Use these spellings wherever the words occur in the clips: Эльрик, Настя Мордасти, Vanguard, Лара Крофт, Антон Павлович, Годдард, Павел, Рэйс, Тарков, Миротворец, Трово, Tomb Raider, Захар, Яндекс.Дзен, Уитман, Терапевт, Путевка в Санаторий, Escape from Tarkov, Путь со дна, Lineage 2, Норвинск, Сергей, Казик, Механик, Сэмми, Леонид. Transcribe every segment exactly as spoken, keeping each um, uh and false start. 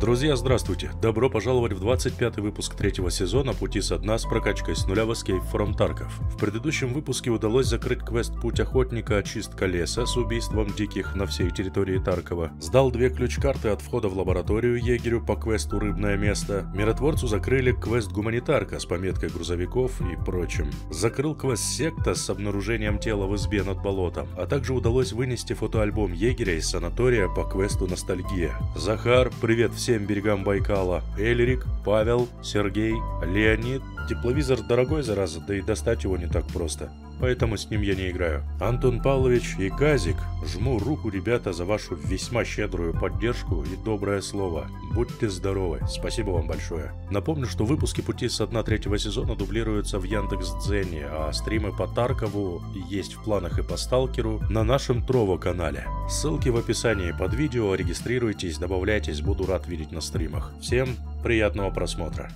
Друзья, здравствуйте! Добро пожаловать в двадцать пятый выпуск третьего сезона «Пути со дна» с прокачкой с нуля в Escape from Tarkov. В предыдущем выпуске удалось закрыть квест «Путь охотника. Очистка леса» с убийством диких на всей территории Таркова. Сдал две ключ-карты от входа в лабораторию егерю по квесту «Рыбное место». Миротворцу закрыли квест «Гуманитарка» с пометкой грузовиков и прочим. Закрыл квест «Секта» с обнаружением тела в избе над болотом, а также удалось вынести фотоальбом егеря из санатория по квесту «Ностальгия». Захар, привет всем! Всем берегам Байкала. Эльрик, Павел, Сергей, Леонид. Тепловизор дорогой, зараза, да и достать его не так просто. Поэтому с ним я не играю. Антон Павлович и Казик, жму руку, ребята, за вашу весьма щедрую поддержку и доброе слово. Будьте здоровы, спасибо вам большое. Напомню, что выпуски «Пути со дна» третьего сезона дублируются в Яндекс.Дзене, а стримы по Таркову есть в планах и по Сталкеру на нашем Трово канале. Ссылки в описании под видео, регистрируйтесь, добавляйтесь, буду рад видеть на стримах. Всем приятного просмотра.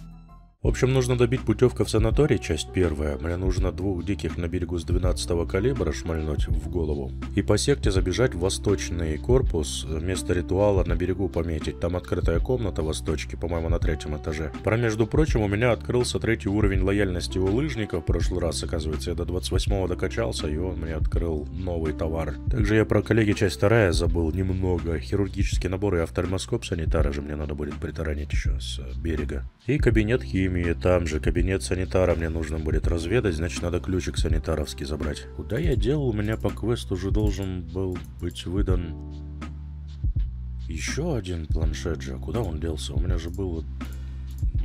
В общем, нужно добить путевка в санаторий, часть первая. Мне нужно двух диких на берегу с двенадцатого калибра шмальнуть в голову. И по секте забежать в восточный корпус, место ритуала на берегу пометить. Там открытая комната восточки, по-моему, на третьем этаже. Про, между прочим, у меня открылся третий уровень лояльности у лыжника. В прошлый раз, оказывается, я до двадцать восьмого докачался, и он мне открыл новый товар. Также я про коллеги часть вторая забыл немного. Хирургические наборы и офтальмоскоп санитара же мне надо будет притаранить еще с берега. И кабинет химии. И там же кабинет санитара мне нужно будет разведать, значит, надо ключик санитаровский забрать. Куда я делал? У меня по квесту уже должен был быть выдан еще один планшет же. Куда он делся? У меня же было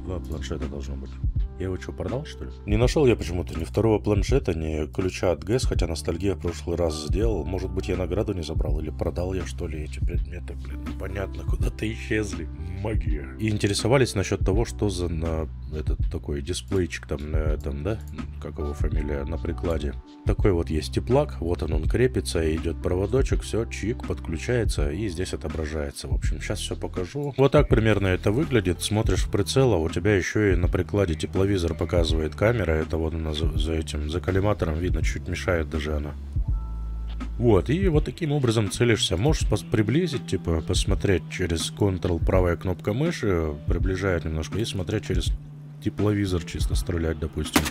два планшета должно быть. Я его что, продал, что ли? Не нашел я почему-то ни второго планшета, ни ключа от ГЭС, хотя ностальгия в прошлый раз сделал. Может быть, я награду не забрал, или продал я, что ли, эти предметы, блин, непонятно, куда-то исчезли. Магия. И интересовались насчет того, что за на этот такой дисплейчик там, на этом, да, как его фамилия, на прикладе. Такой вот есть теплак, вот он, он крепится, идет проводочек, все, чик, подключается, и здесь отображается. В общем, сейчас все покажу. Вот так примерно это выглядит, смотришь в прицел, а у тебя еще и на прикладе тепловизор. Визор показывает камера, это вот она за, за этим, за коллиматором видно, чуть мешает даже она. Вот, и вот таким образом целишься. Можешь приблизить, типа, посмотреть через Ctrl, правая кнопка мыши, приближает немножко, и смотреть через тепловизор чисто стрелять, допустим.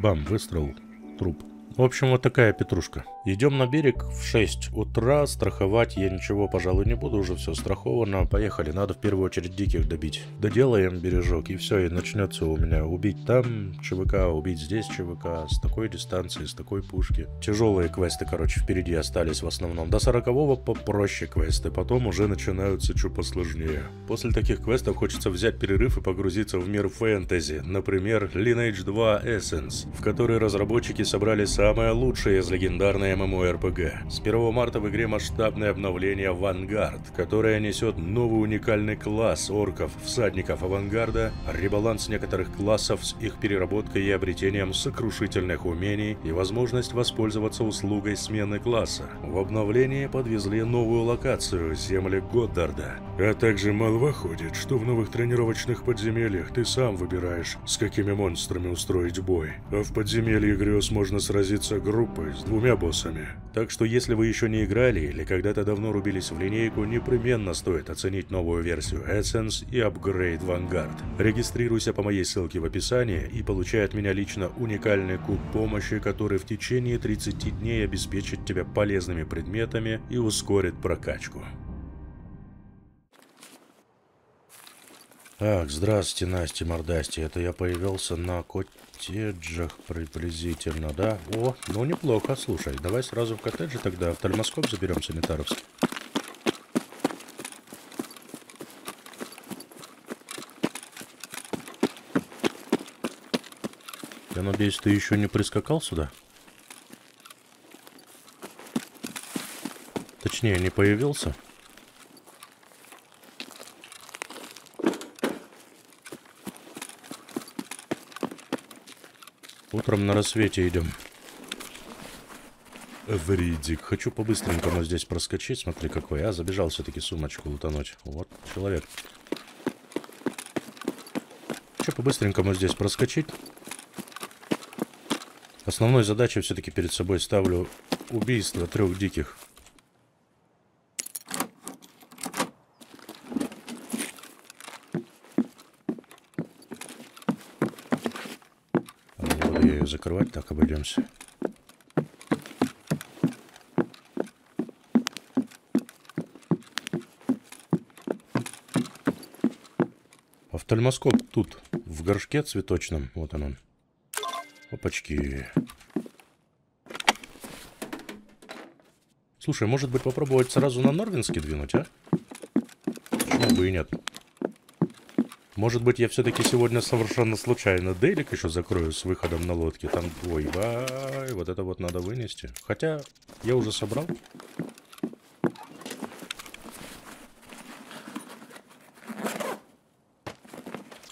Бам, выстрел, труп. В общем, вот такая петрушка. Идем на берег в шесть утра. Страховать я ничего, пожалуй, не буду. Уже все страховано. Поехали. Надо в первую очередь диких добить. Доделаем бережок. И все, и начнется у меня убить там ЧВК, убить здесь ЧВК. С такой дистанции, с такой пушки. Тяжелые квесты, короче, впереди остались в основном. До сорокового попроще квесты. Потом уже начинаются чуть посложнее. После таких квестов хочется взять перерыв и погрузиться в мир фэнтези. Например, Lineage два Essence, в которой разработчики собрали самое лучшее из легендарной эм эм о эр пи джи. С первого марта в игре масштабное обновление Vanguard, которое несет новый уникальный класс орков, всадников авангарда, ребаланс некоторых классов с их переработкой и обретением сокрушительных умений и возможность воспользоваться услугой смены класса. В обновлении подвезли новую локацию, земли Годдарда. А также мало выходит, что в новых тренировочных подземельях ты сам выбираешь, с какими монстрами устроить бой. А в подземелье грез можно сразиться группы с двумя боссами. Так что если вы еще не играли или когда-то давно рубились в линейку, непременно стоит оценить новую версию Essence и апгрейд Vanguard. Регистрируйся по моей ссылке в описании и получай от меня лично уникальный куб помощи, который в течение тридцати дней обеспечит тебя полезными предметами и ускорит прокачку. Так, здравствуйте, Настя Мордасти. Это я появился на коттеджах приблизительно, да? О, ну неплохо, слушай. Давай сразу в коттедже тогда офтальмоскоп заберем санитаровский. Я надеюсь, ты еще не прискакал сюда? Точнее, не появился. Утром на рассвете идем. Эвридик. Хочу по-быстренькому здесь проскочить. Смотри, какой. А, забежал все-таки сумочку лутануть. Вот человек. Хочу по-быстренькому здесь проскочить. Основной задачей все-таки перед собой ставлю убийство трех диких. и закрывать так обойдемся. Офтальмоскоп тут, в горшке цветочном. Вот он он. Опачки. Слушай, может быть попробовать сразу на Норвинске двинуть, а? Почему бы и нет? Может быть я все-таки сегодня совершенно случайно делик еще закрою с выходом на лодке. Там, ой, бай, вот это вот надо вынести. Хотя я уже собрал.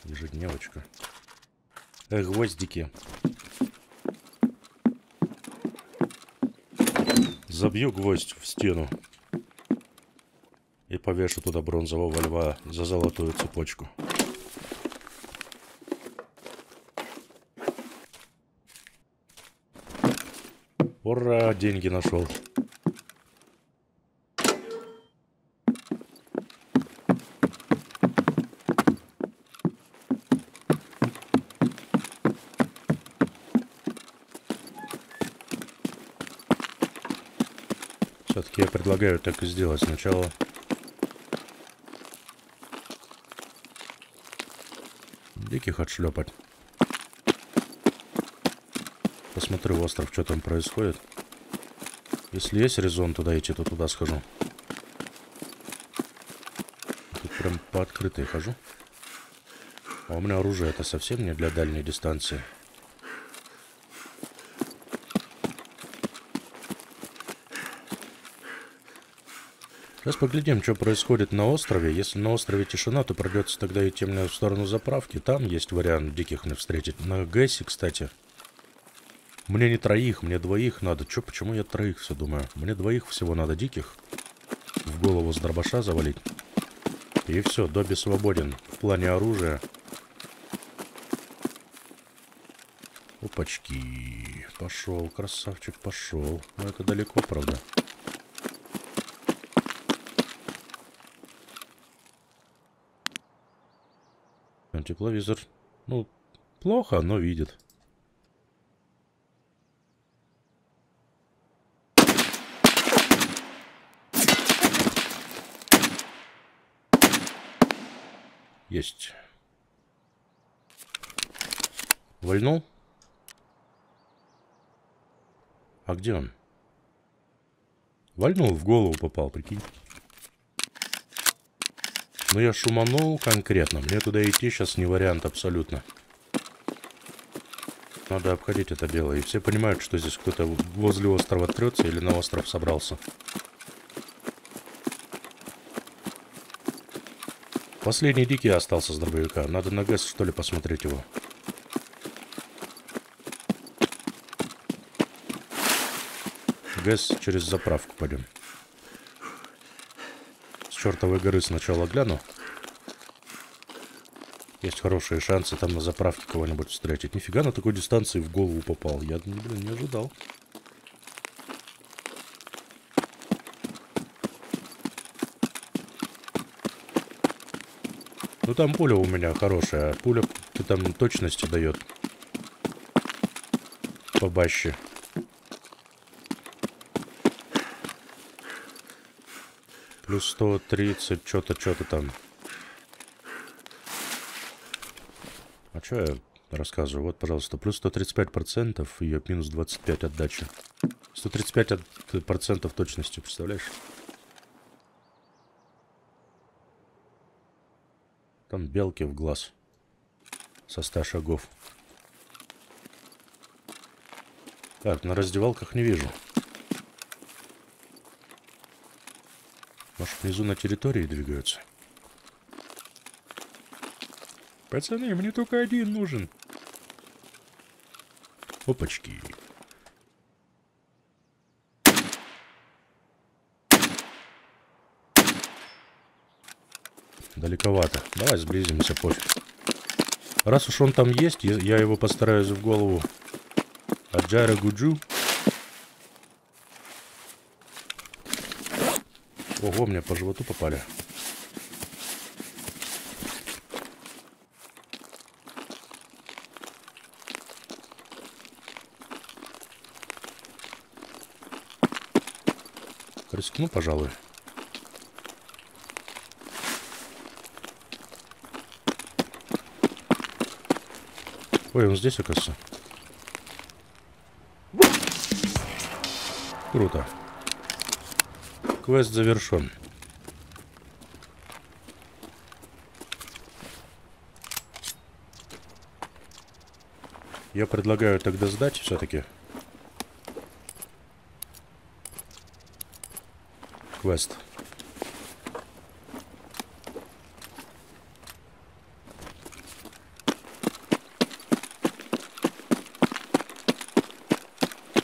Ежедневочка. Гвоздики. Забью гвоздь в стену и повешу туда бронзового льва за золотую цепочку. Ура, деньги нашел. Я предлагаю так и сделать сначала. Диких отшлепать. Посмотрю в остров, что там происходит. Если есть резон туда идти, то туда схожу. Тут прям по открытой хожу. А у меня оружие это совсем не для дальней дистанции. Сейчас поглядим, что происходит на острове. Если на острове тишина, то придется тогда идти мне в сторону заправки. Там есть вариант диких не встретить. На Гэссе, кстати. Мне не троих, мне двоих надо. Че, почему я троих все думаю? Мне двоих всего надо диких. В голову с дробаша завалить. И все, Добби свободен. В плане оружия. Опачки. Пошел, красавчик, пошел. Но это далеко, правда. Тепловизор. Ну, плохо, но видит. Есть. Вольнул? А где он? Вольнул, в голову попал, прикинь. Но я шуманул конкретно. Мне туда идти сейчас не вариант абсолютно. Надо обходить это дело. И все понимают, что здесь кто-то возле острова трется или на остров собрался. Последний дикий остался с дробовика. Надо на ГЭС, что ли, посмотреть его. ГЭС через заправку пойдем. Чертовой горы сначала гляну. Есть хорошие шансы там на заправке кого-нибудь встретить. Нифига на такой дистанции в голову попал. Я, блин, не ожидал. Ну там пуля у меня хорошая. Пуля ты там точности дает. Побаще. Плюс сто тридцать, что-то, что-то там. А что я рассказываю? Вот, пожалуйста, плюс сто тридцать пять процентов и минус двадцать пять процентов отдачи. сто тридцать пять процентов точности, представляешь? Там белки в глаз. Со ста шагов. Так, на раздевалках не вижу. Может, внизу на территории двигаются? Пацаны, мне только один нужен. Опачки. Далековато. Давай сблизимся, пофиг. Раз уж он там есть, я его постараюсь в голову. Аджара Гуджу. Ого, мне по животу попали. рискну, пожалуй. Ой, он здесь, оказывается. Круто. Квест завершен. Я предлагаю тогда сдать все-таки квест.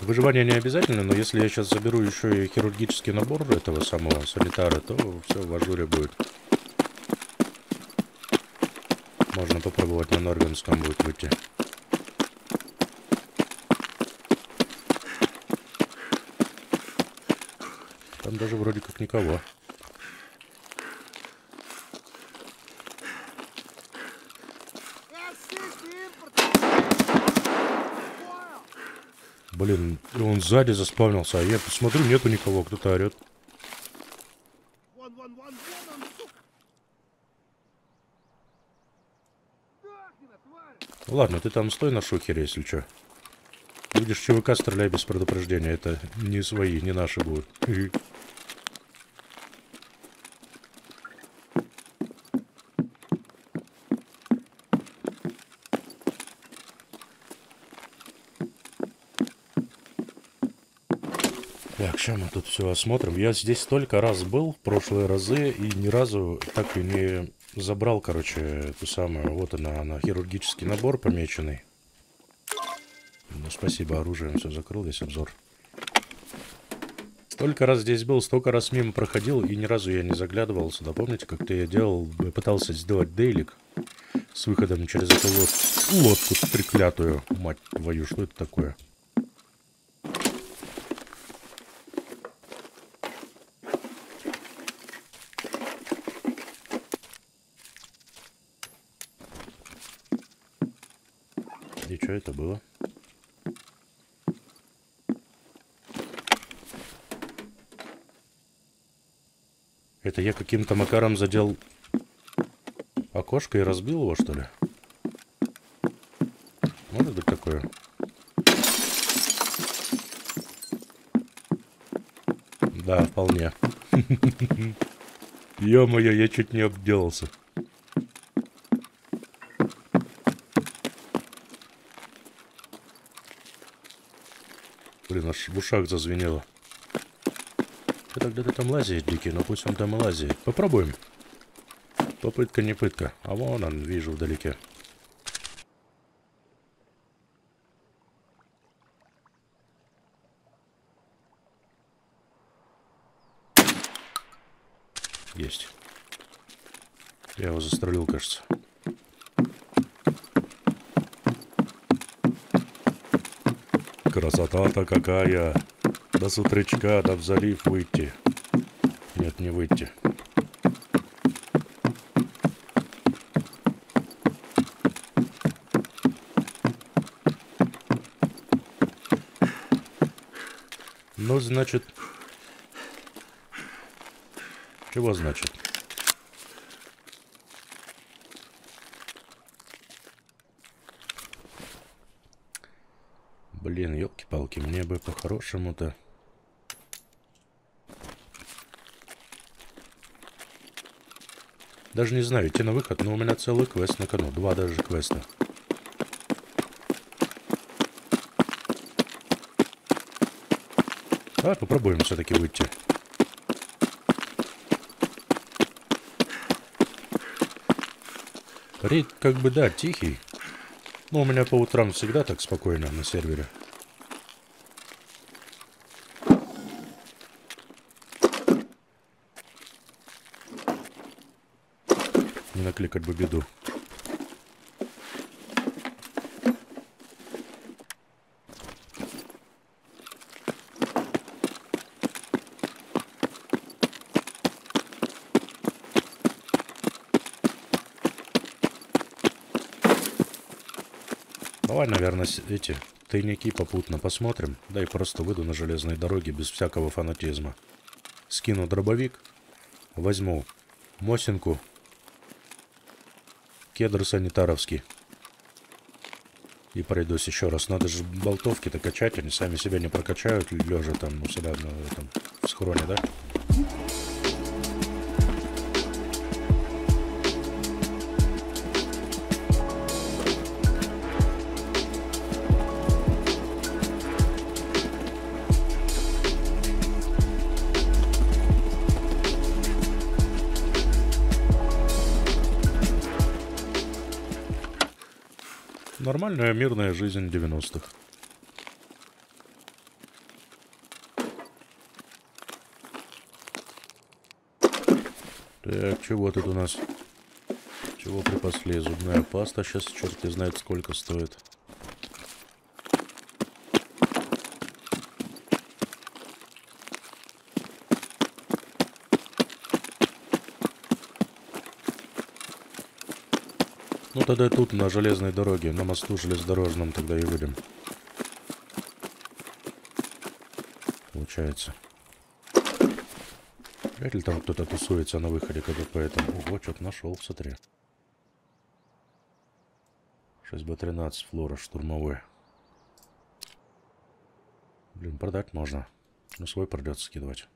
Выживание не обязательно, но если я сейчас заберу еще и хирургический набор этого самого санитара, то все в ажуре будет. Можно попробовать на Норвинском будет выйти. Там даже вроде как никого. Блин, он сзади заспавнился, а я посмотрю, нету никого, кто-то орет. Ладно, ты там стой на шухере, если что. Будешь ЧВК, стреляй без предупреждения, это не свои, не наши будут. Сейчас мы тут все осмотрим. Я здесь столько раз был в прошлые разы и ни разу так и не забрал, короче, эту самую. Вот она, она хирургический набор помеченный. Ну, спасибо, оружием все закрыл весь обзор. Столько раз здесь был, столько раз мимо проходил и ни разу я не заглядывал сюда. Помните, как-то я делал, пытался сделать дейлик с выходом через эту лод... лодку треклятую. Мать твою, что это такое? Что это было? Это я каким-то макаром задел окошко и разбил его, что ли? Может быть такое? Да, вполне. Ё-моё, я чуть не обделался. Блин, аж в ушах зазвенело. Это где-то там лазит дикий, но пусть он там и лазит. Попробуем. Попытка не пытка. А вон он, вижу вдалеке. Есть. Я его застрелил, кажется. Красота-то какая! До сутречка, да в залив выйти. Нет, не выйти. Ну, значит... Чего значит? Блин, елки-палки, мне бы по-хорошему-то. Даже не знаю, идти на выход, но у меня целый квест на кону. Два даже квеста. Давай попробуем все-таки выйти. Рейд как бы, да, тихий. Но у меня по утрам всегда так спокойно на сервере. Не накликать бы беду. Давай, наверное, эти тайники попутно посмотрим. Да и просто выйду на железной дороге без всякого фанатизма. скину дробовик, возьму Мосинку, кедр санитаровский. И пройдусь еще раз. Надо же болтовки-то качать, они сами себя не прокачают, лежа там, ну, сюда, ну, там, в схроне, да? Нормальная мирная жизнь девяностых. Так, чего тут у нас? Чего припасли? Зубная паста сейчас черт не знает сколько стоит. Ну тогда тут, на железной дороге, на мосту железнодорожном тогда и будем. Получается. Вряд ли там кто-то тусуется на выходе, как бы поэтому... Ого, что-то нашел, смотри. шесть бэ тринадцать, флора, штурмовой. Блин, продать можно. Но свой придется скидывать.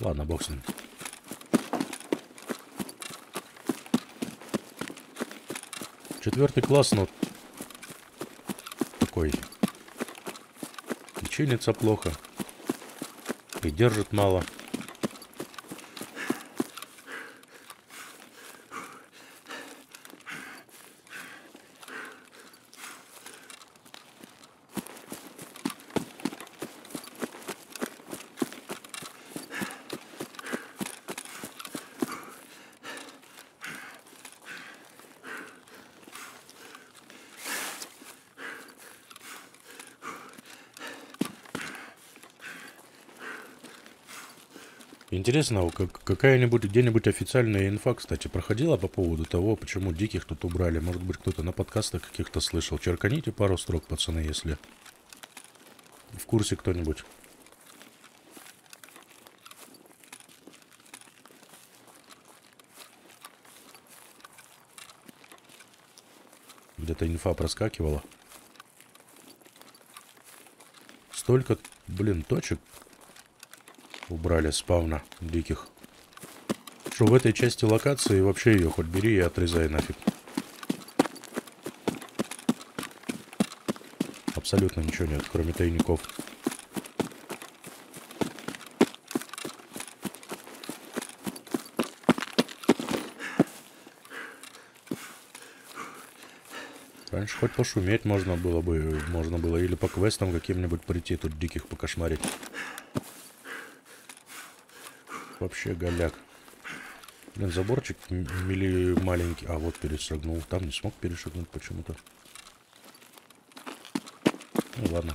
Ладно, бог с ним. Четвертый класс, ну, такой, и чинится плохо, и держит мало. Интересно, какая-нибудь где-нибудь официальная инфа, кстати, проходила по поводу того, почему диких тут убрали? Может быть, кто-то на подкастах каких-то слышал. Черканите пару строк, пацаны, если в курсе кто-нибудь. Где-то инфа проскакивала. Столько, блин, точек убрали спавна диких. Что в этой части локации вообще ее хоть бери и отрезай нафиг. Абсолютно ничего нет, кроме тайников. Раньше хоть пошуметь можно было бы, можно было или по квестам каким-нибудь прийти, тут диких покошмарить. Вообще голяк. Блин, заборчик мили маленький. А, вот перешагнул. Там не смог перешагнуть почему-то. Ну ладно.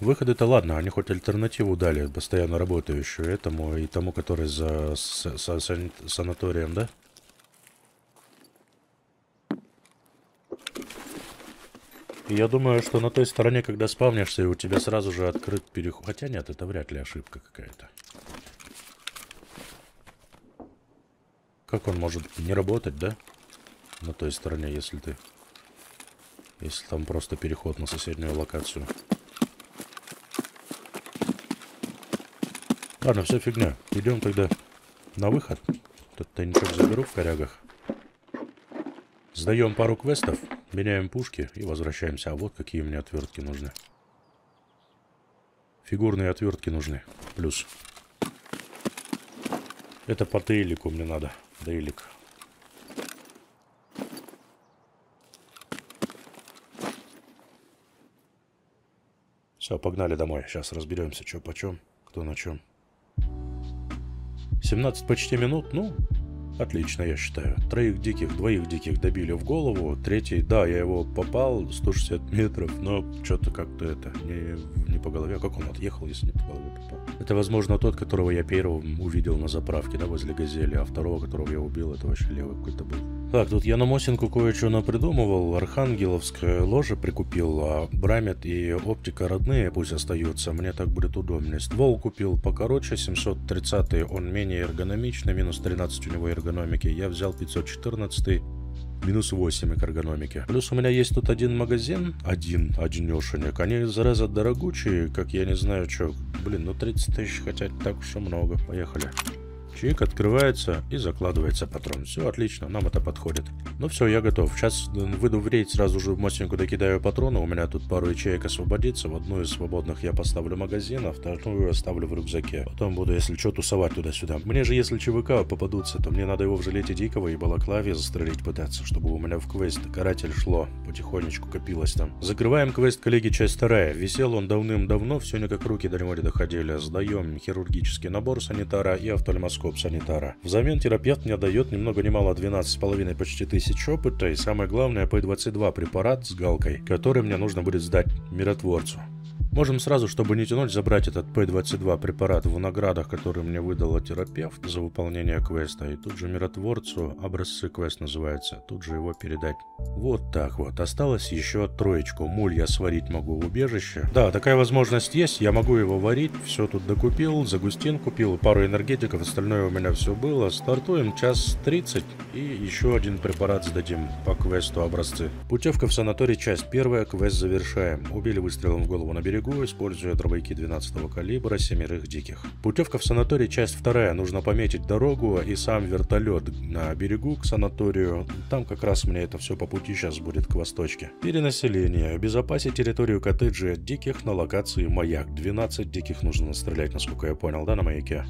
Выходы-то ладно, они хоть альтернативу дали, постоянно работающую этому и тому, который за с с сан санаторием, да? Я думаю, что на той стороне, когда спавнишься, и у тебя сразу же открыт переход. Хотя нет, это вряд ли ошибка какая-то. Как он может не работать, да? На той стороне, если ты... Если там просто переход на соседнюю локацию. Ладно, все фигня. Идем тогда на выход. Тут тайничок заберу в корягах. Сдаем пару квестов. Меняем пушки и возвращаемся. А вот какие мне отвертки нужны. Фигурные отвертки нужны. Плюс. Это по трейлику мне надо. Трейлик. Все, погнали домой. Сейчас разберемся, что почем, кто на чем. семнадцать почти минут, ну... Отлично, я считаю. Троих диких, двоих диких добили в голову. Третий, да, я его попал, сто шестьдесят метров, но что-то как-то это, не, не по голове. Как он отъехал, если не по голове попал? Это, возможно, тот, которого я первым увидел на заправке, да, возле «Газели», а второго, которого я убил, это вообще левый какой-то был. Так, тут я на Мосинку кое-что напридумывал. Архангеловское ложе прикупил, а Брамет и оптика родные пусть остаются, мне так будет удобнее. Ствол купил покороче, семьсот тридцатый, он менее эргономичный, минус тринадцать у него эргономики. Я взял пятьсот четырнадцатый, минус восемь эргономики. Плюс у меня есть тут один магазин, один, одинешенек. Они, зараза, дорогучие, как я не знаю чё. Блин, ну тридцать тысяч, хотя так уж и много. Поехали. Чик, открывается и закладывается патрон. Все отлично, нам это подходит. Ну все, я готов. Сейчас выйду в рейд, сразу же в Мосинку докидаю патроны. У меня тут пару ячеек освободится. В одну из свободных я поставлю магазин, а вторую оставлю в рюкзаке. Потом буду, если что, тусовать туда-сюда. Мне же, если ЧВК попадутся, то мне надо его в жилете дикого и балаклаве застрелить пытаться, чтобы у меня в квест каратель шло. Потихонечку копилось там. Закрываем квест, коллеги, часть вторая. Висел он давным-давно, все никак руки до него не доходили. Сдаем хирургический набор санитара и автомаскоп санитара. Взамен терапевт мне дает ни много ни мало двенадцать с половиной почти тысяч опыта и самое главное пэ двадцать два препарат с галкой, который мне нужно будет сдать миротворцу. Можем сразу, чтобы не тянуть, забрать этот пэ двадцать два препарат в наградах, который мне выдала терапевт за выполнение квеста. И тут же миротворцу, образцы квест называется, тут же его передать. Вот так вот. Осталось еще троечку. Муль я сварить могу в убежище. Да, такая возможность есть, я могу его варить. Все тут докупил, загустин купил, пару энергетиков, остальное у меня все было. Стартуем час тридцать и еще один препарат сдадим по квесту образцы. Путевка в санаторий, часть первая, квест завершаем. Убили выстрелом в голову на берегу, используя дробовики двенадцатого калибра, семерых диких. Путевка в санаторий, часть вторая. Нужно пометить дорогу и сам вертолет на берегу к санаторию. Там как раз мне это все по пути сейчас будет к восточке. Перенаселение. Обезопасить территорию коттеджа от диких на локации маяк. двенадцать диких нужно настрелять, насколько я понял, да, на маяке?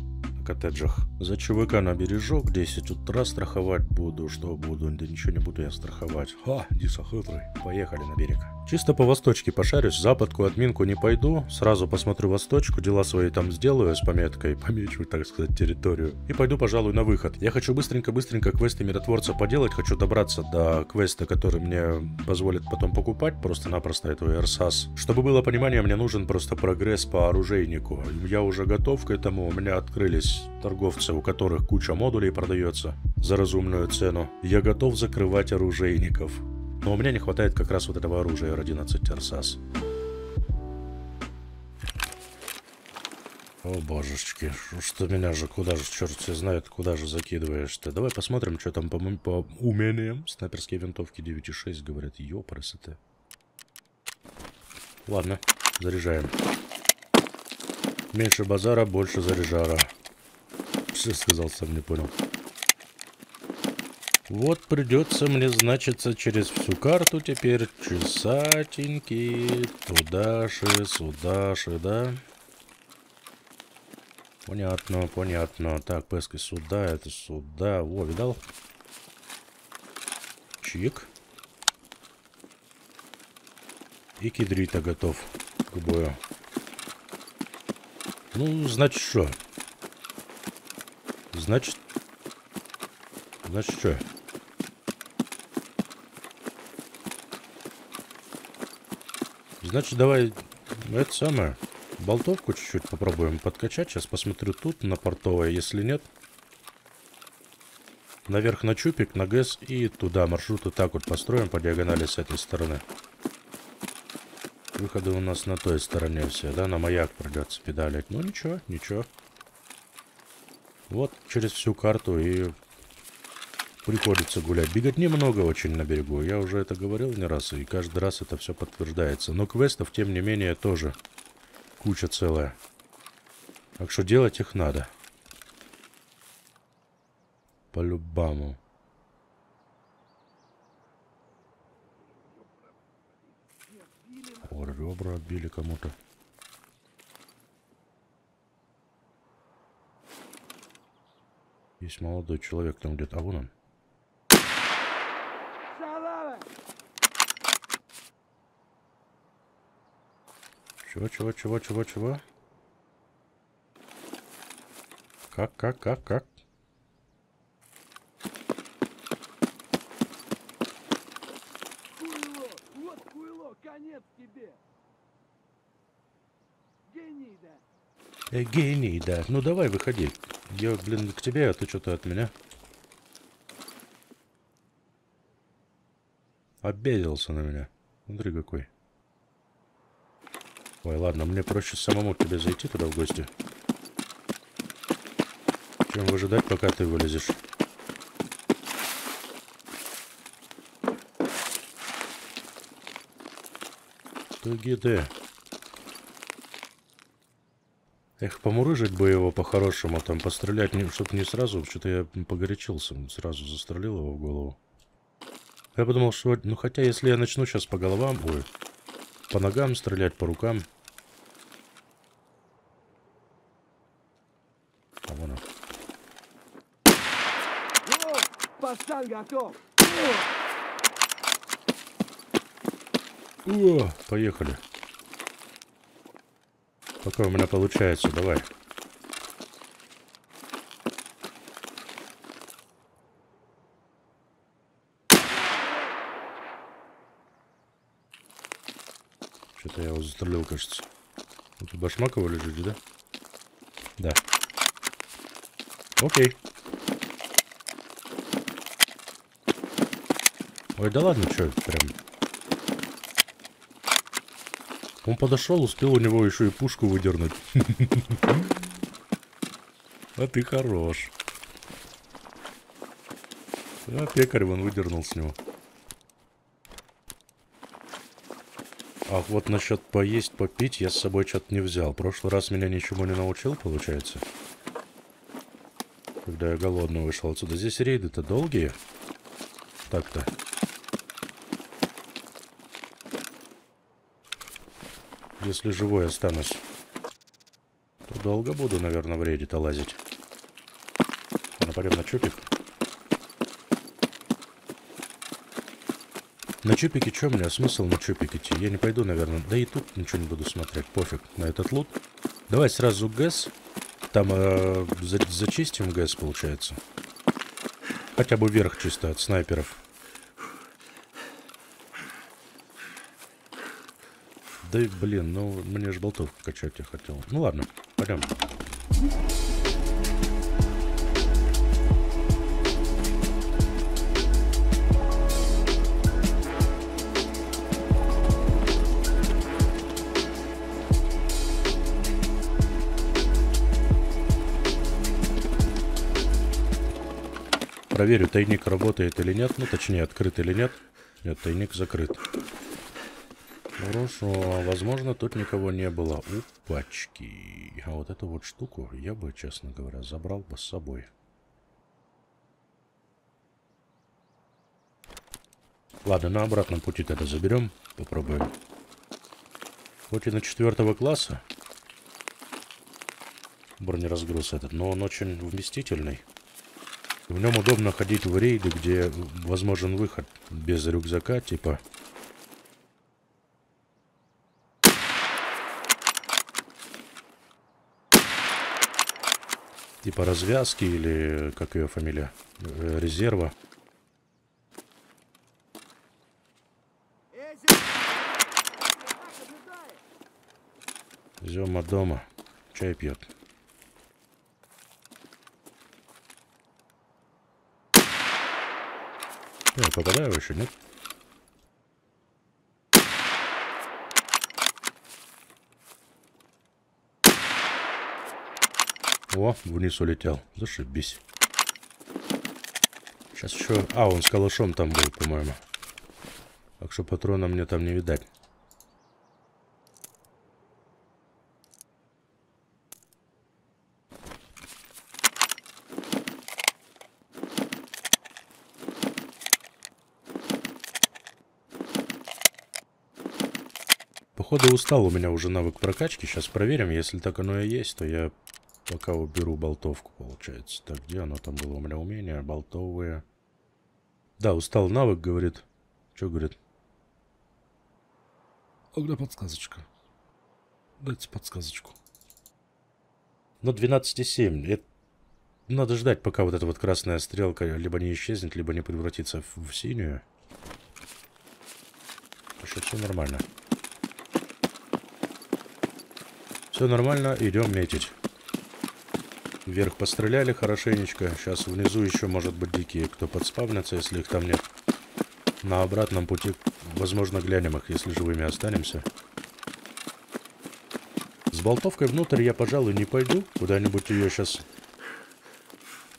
Коттеджах. За ЧВК на бережок десять утра страховать буду. Что буду? Да ничего не буду я страховать. Ха, диса хитрый. Поехали на берег. Чисто по восточке пошарюсь, западку, админку не пойду. Сразу посмотрю восточку, дела свои там сделаю с пометкой. Помечу, так сказать, территорию. И пойду, пожалуй, на выход. Я хочу быстренько-быстренько квесты миротворца поделать. Хочу добраться до квеста, который мне позволит потом покупать. Просто-напросто эту Эрсас. Чтобы было понимание, мне нужен просто прогресс по оружейнику. Я уже готов к этому. У меня открылись торговцы, у которых куча модулей продается за разумную цену. Я готов закрывать оружейников. Но у меня не хватает как раз вот этого оружия эр одиннадцать Арсас. О божечки, что меня же, куда же, черт все знает, куда же закидываешь-то. Давай посмотрим, что там по, по умениям. Снайперские винтовки девять и шесть, говорят, ёпрсы ты. Ладно, заряжаем. Меньше базара, больше заряжара. Все сказал, сам не понял. Вот придется мне, значится, через всю карту теперь чесатеньки тудаши, судаши, да? Понятно, понятно. Так, песка сюда, это сюда. Во, видал? Чик. И кидрита готов к бою. Ну, значит, что? Значит... Значит, что? Значит, давай... Это самое. Болтовку чуть-чуть попробуем подкачать. Сейчас посмотрю тут на портовое. Если нет... Наверх на чупик, на ГЭС и туда. Маршрут вот так вот построим по диагонали с этой стороны. Выходы у нас на той стороне все, да? На маяк придется педалить. Ну, ничего, ничего. Вот через всю карту и приходится гулять. Бегать немного очень на берегу. Я уже это говорил не раз, и каждый раз это все подтверждается. Но квестов, тем не менее, тоже куча целая. Так что делать их надо. По-любому. О, ребра отбили кому-то. Есть молодой человек там где-то, а вон он. Чего, чего, чего, чего, чего? Как, как, как, как? Куйло, вот куйло, конец тебе. Гений, да. Э, гений, да. Ну давай, выходи. Я, блин, к тебе, а ты что-то от меня. Обиделся на меня. Смотри какой. Ой, ладно, мне проще самому к тебе зайти туда в гости, чем выжидать, пока ты вылезешь. Гиды. Эх, помурыжить бы его по-хорошему, там пострелять, чтобы не сразу, что-то я погорячился, сразу застрелил его в голову. Я подумал, что, ну хотя, если я начну сейчас по головам, ой, по ногам стрелять, по рукам. А вон он. О, поехали. Пока у меня получается, давай. Что-то я его застрелил, кажется. Тут башмак его лежит, да? Да. Окей. Ой, да ладно, что это прям... Он подошел, успел у него еще и пушку выдернуть. А ты хорош. А пекарь вон выдернул с него. А вот насчет поесть, попить я с собой что-то не взял. В прошлый раз меня ничему не научил, получается. Когда я голодный вышел отсюда. Здесь рейды-то долгие. Так-то. Если живой останусь, то долго буду, наверное, в рейде-то лазить. Ладно, пойдем на чупик. На чупике что мне? А смысл на чупик идти? Я не пойду, наверное. Да и тут ничего не буду смотреть. Пофиг на этот лут. Давай сразу гэс. Там э, за зачистим гэс, получается. Хотя бы вверх чисто от снайперов. Да и, блин, ну мне же болтовку качать я хотел. Ну ладно, пойдем. Проверю, тайник работает или нет. Ну, точнее, открыт или нет. Нет, тайник закрыт. Хорошо, возможно, тут никого не было. Упачки. А вот эту вот штуку я бы, честно говоря, забрал бы с собой. Ладно, на обратном пути тогда заберем. Попробуем. Хоть и на четвертого класса бронеразгруз этот, но он очень вместительный. В нем удобно ходить в рейды, где возможен выход без рюкзака, типа... Типа развязки или, как ее фамилия, резерва. Зема дома. Чай пьет. Я попадаю еще, нет? О, вниз улетел. Зашибись. Сейчас еще... А, он с калашом там был, по-моему. Так что патрона мне там не видать. Походу устал у меня уже навык прокачки. Сейчас проверим. Если так оно и есть, то я... Пока уберу болтовку, получается. Так, где оно там было? У меня умение, болтовые. Да, устал навык, говорит. Че, говорит? А где подсказочка? Дайте подсказочку. Ну, двенадцать и семь. Это... Надо ждать, пока вот эта вот красная стрелка либо не исчезнет, либо не превратится в, в синюю. Еще все нормально. Все нормально, идем метить. Вверх постреляли хорошенечко. Сейчас внизу еще, может быть, дикие, кто подспавнится, если их там нет. на обратном пути, возможно, глянем их, если живыми останемся. С болтовкой внутрь я, пожалуй, не пойду. Куда-нибудь ее сейчас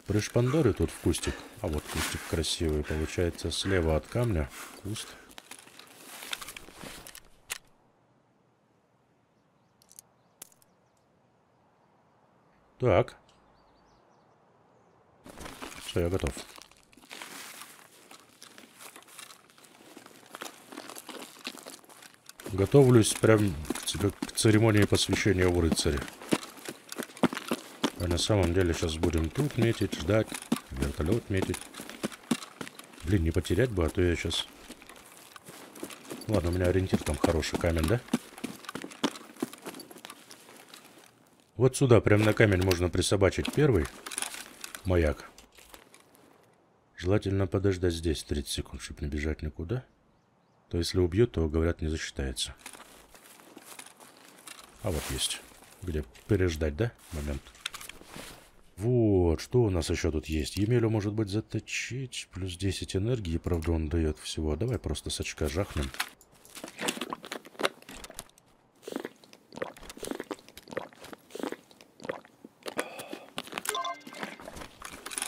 пришпандорю тут в кустик. А вот кустик красивый, получается, слева от камня куст. Так. Все, я готов. Готовлюсь прям к церемонии посвящения в рыцаре. А на самом деле сейчас будем тут метить, ждать, вертолет метить. Блин, не потерять бы, а то я сейчас... Ладно, у меня ориентир там хороший, камень, да? Вот сюда, прям на камень можно присобачить первый маяк. Желательно подождать здесь тридцать секунд, чтобы не бежать никуда. То если убьют, то, говорят, не засчитается. А вот есть. Где переждать, да? Момент. Вот, что у нас еще тут есть? Емелю, может быть, заточить. Плюс десять энергии, правда, он дает всего. Давай просто с очка жахнем.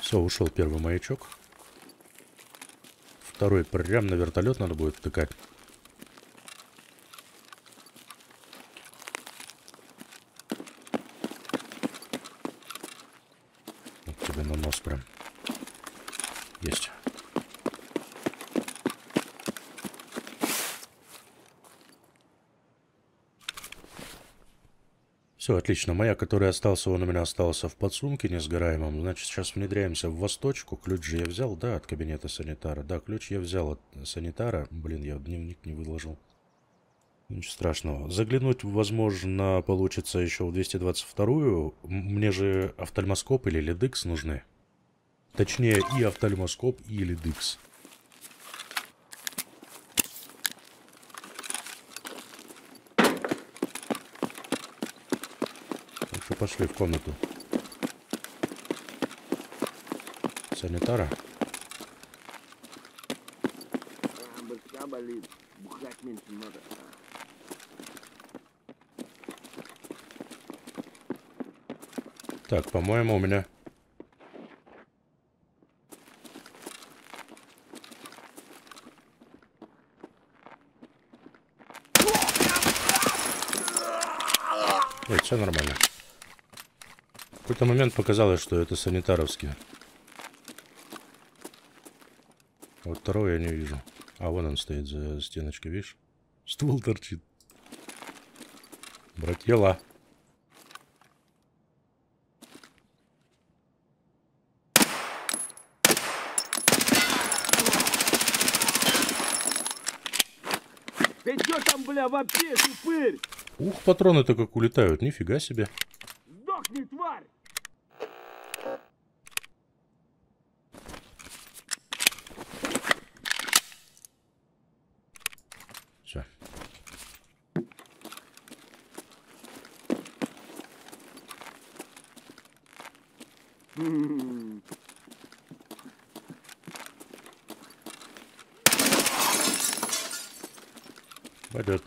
Все, ушел первый маячок. Второй прям на вертолет надо будет втыкать. Вот тебе на нос прям. Есть. Все, отлично. Маяк, который остался, он у меня остался в подсумке несгораемом. Значит, сейчас внедряемся в Восточку. Ключ же я взял, да, от кабинета санитара. Да, ключ я взял от санитара. Блин, я дневник не выложил. Ничего страшного. Заглянуть, возможно, получится еще в двести двадцать вторую. Мне же офтальмоскоп или ледыкс нужны. Точнее, и офтальмоскоп, и ледыкс. Пошли в комнату санитара. Так, по-моему, у меня... Нет, все нормально. В какой-то момент показалось, что это санитаровские. Вот второго я не вижу. А вон он стоит за стеночкой, видишь? Ствол торчит. Братела. Ты чё там, бля, вообще, тупырь? Ух, патроны-то как улетают, нифига себе. Сдохни, тварь! Пойдет.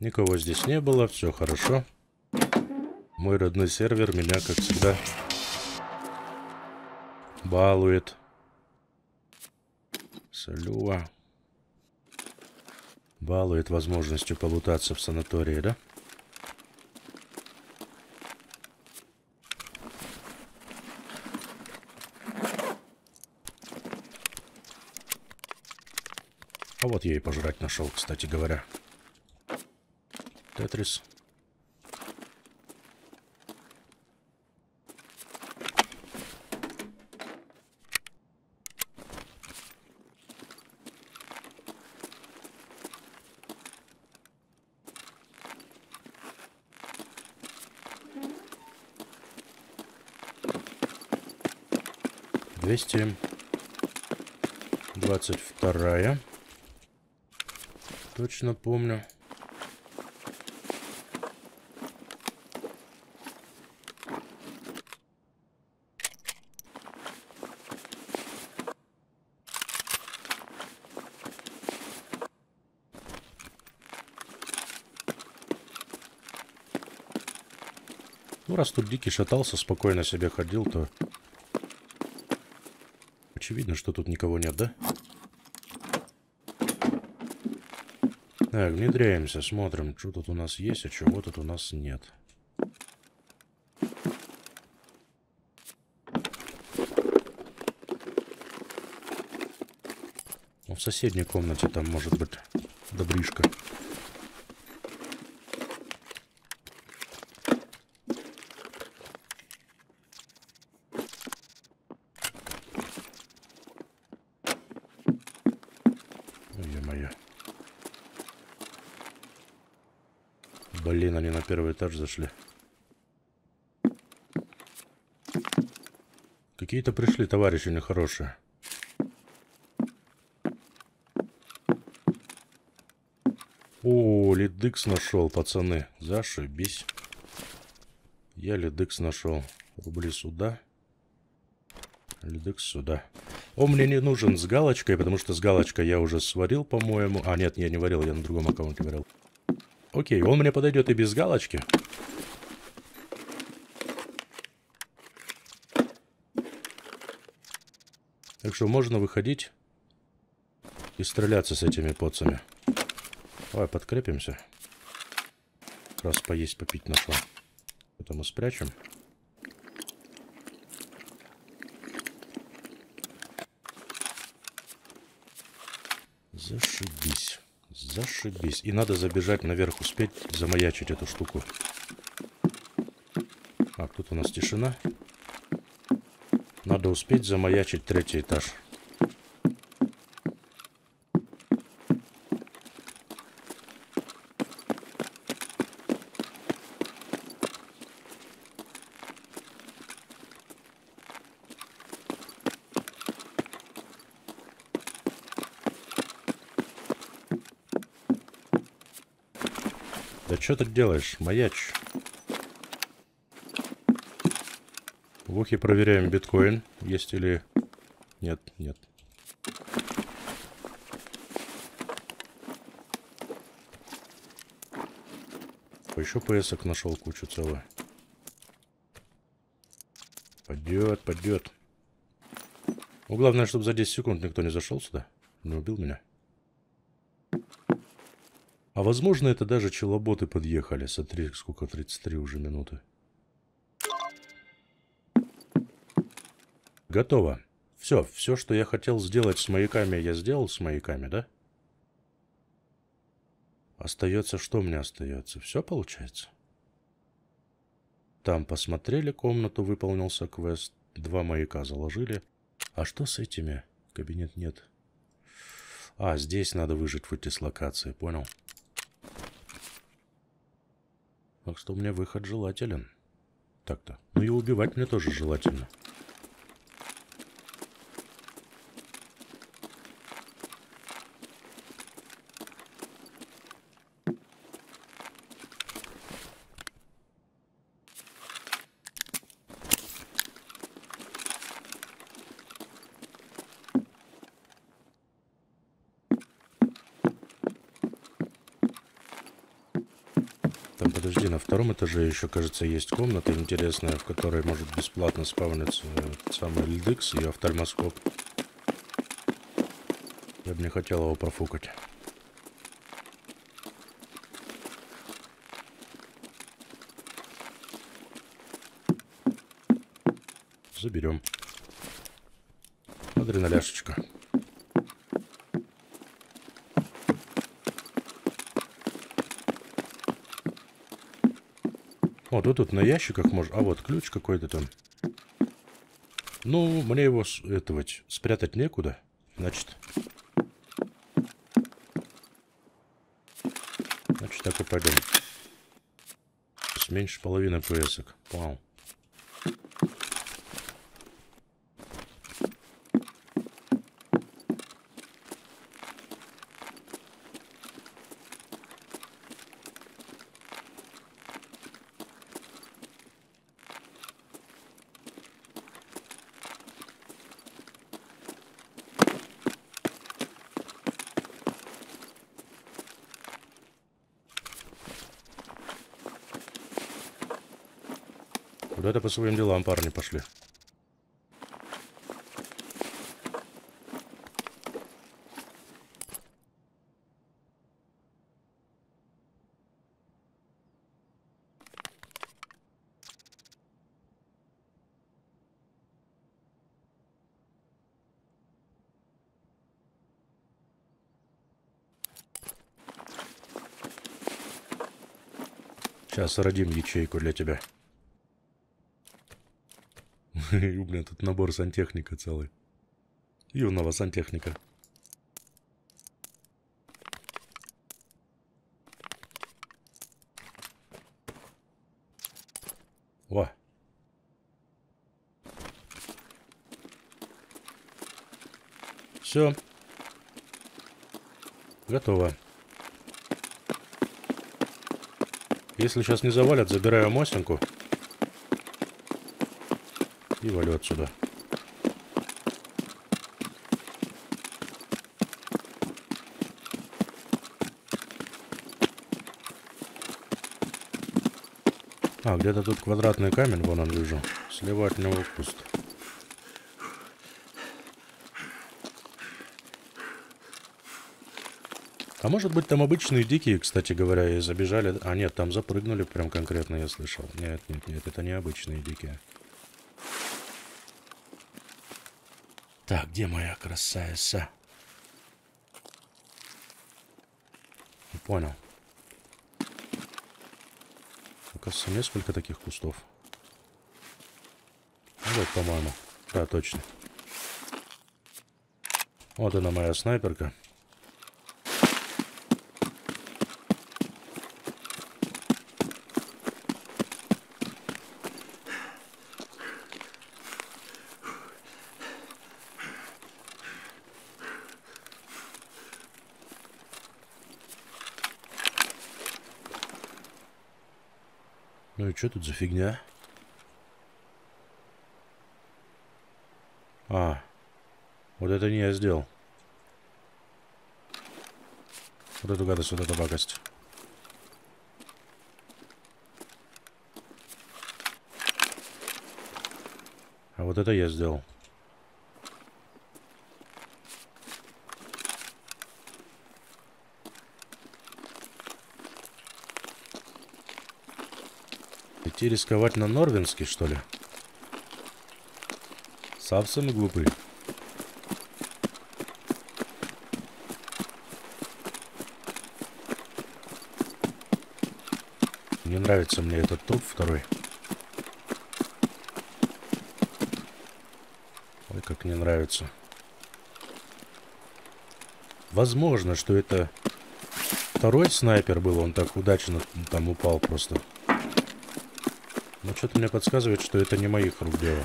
Никого здесь не было, все хорошо. Мой родной сервер меня, как всегда, балует. Салюва. Балует возможностью полутаться в санатории, да? А вот я и пожрать нашел, кстати говоря. Тетрис. двести двадцать вторая. Точно помню. Ну, раз тут дикий шатался, спокойно себе ходил, то... Очевидно, что тут никого нет, да? Так, внедряемся, смотрим, что тут у нас есть, а чего тут у нас нет. В соседней комнате там может быть добришка. Блин, они на первый этаж зашли. Какие-то пришли товарищи нехорошие. О, лидыкс нашел, пацаны. Зашибись. Я лидыкс нашел. Рубли сюда. Лидыкс сюда. Он мне не нужен с галочкой, потому что с галочкой я уже сварил, по-моему. А, нет, я не варил, я на другом аккаунте варил. Окей, он мне подойдет и без галочки. Так что можно выходить и стреляться с этими поцами. Давай подкрепимся. Как раз поесть, попить нашла. Это мы спрячем. Зашибись. Зашибись. И надо забежать наверх, успеть замаячить эту штуку. Так, тут у нас тишина. Надо успеть замаячить третий этаж. Что ты делаешь, маяч? В ухе проверяем биткоин. Есть или... Нет, нет. Еще пэ эсок нашел кучу целую. Пойдет, пойдет. Ну, главное, чтобы за десять секунд никто не зашел сюда. Не убил меня. А возможно, это даже челоботы подъехали. Смотри, сколько, тридцать три уже минуты. Готово. Все, все, что я хотел сделать с маяками, я сделал с маяками, да? Остается, что мне остается? Все получается? Там посмотрели комнату, выполнился квест. Два маяка заложили. А что с этими? Кабинет нет. А, здесь надо выжить в эти дислокации, понял? Так что у меня выход желателен. Так-то. Ну и убивать мне тоже желательно. Подожди, на втором этаже еще, кажется, есть комната интересная, в которой может бесплатно спавниться самый льдыкс и офтальмоскоп. Я бы не хотел его профукать. Заберем. Адреналяшечка. О, тут, тут на ящиках можно... А вот ключ какой-то там. Ну, мне его этого, спрятать некуда. Значит... Значит, так и пойдем. Меньше половины пэ эсок. Вау. Куда-то по своим делам парни пошли. Сейчас родим ячейку для тебя. У меня тут набор сантехника целый. Юного сантехника. О! Все. Готово. Если сейчас не завалят, забираю мостинку и валю отсюда. А, где-то тут квадратный камень, вон он вижу. Слева от него куст. А может быть, там обычные дикие, кстати говоря, и забежали. А нет, там запрыгнули прям конкретно, я слышал. Нет, нет, нет, это не обычные дикие. Так, где моя красавица? Не понял. Оказывается, несколько таких кустов. Вот, по-моему. Да, точно. Вот она, моя снайперка. Ну и что тут за фигня? А, вот это не я сделал. Вот эту гадость, вот эту багость. А вот это я сделал. И рисковать на Норвинске, что ли? Совсем глупый. Не нравится мне этот труп второй. Ой, как не нравится. Возможно, что это второй снайпер был, он так удачно там упал просто. Но что-то мне подсказывает, что это не моих рук дело.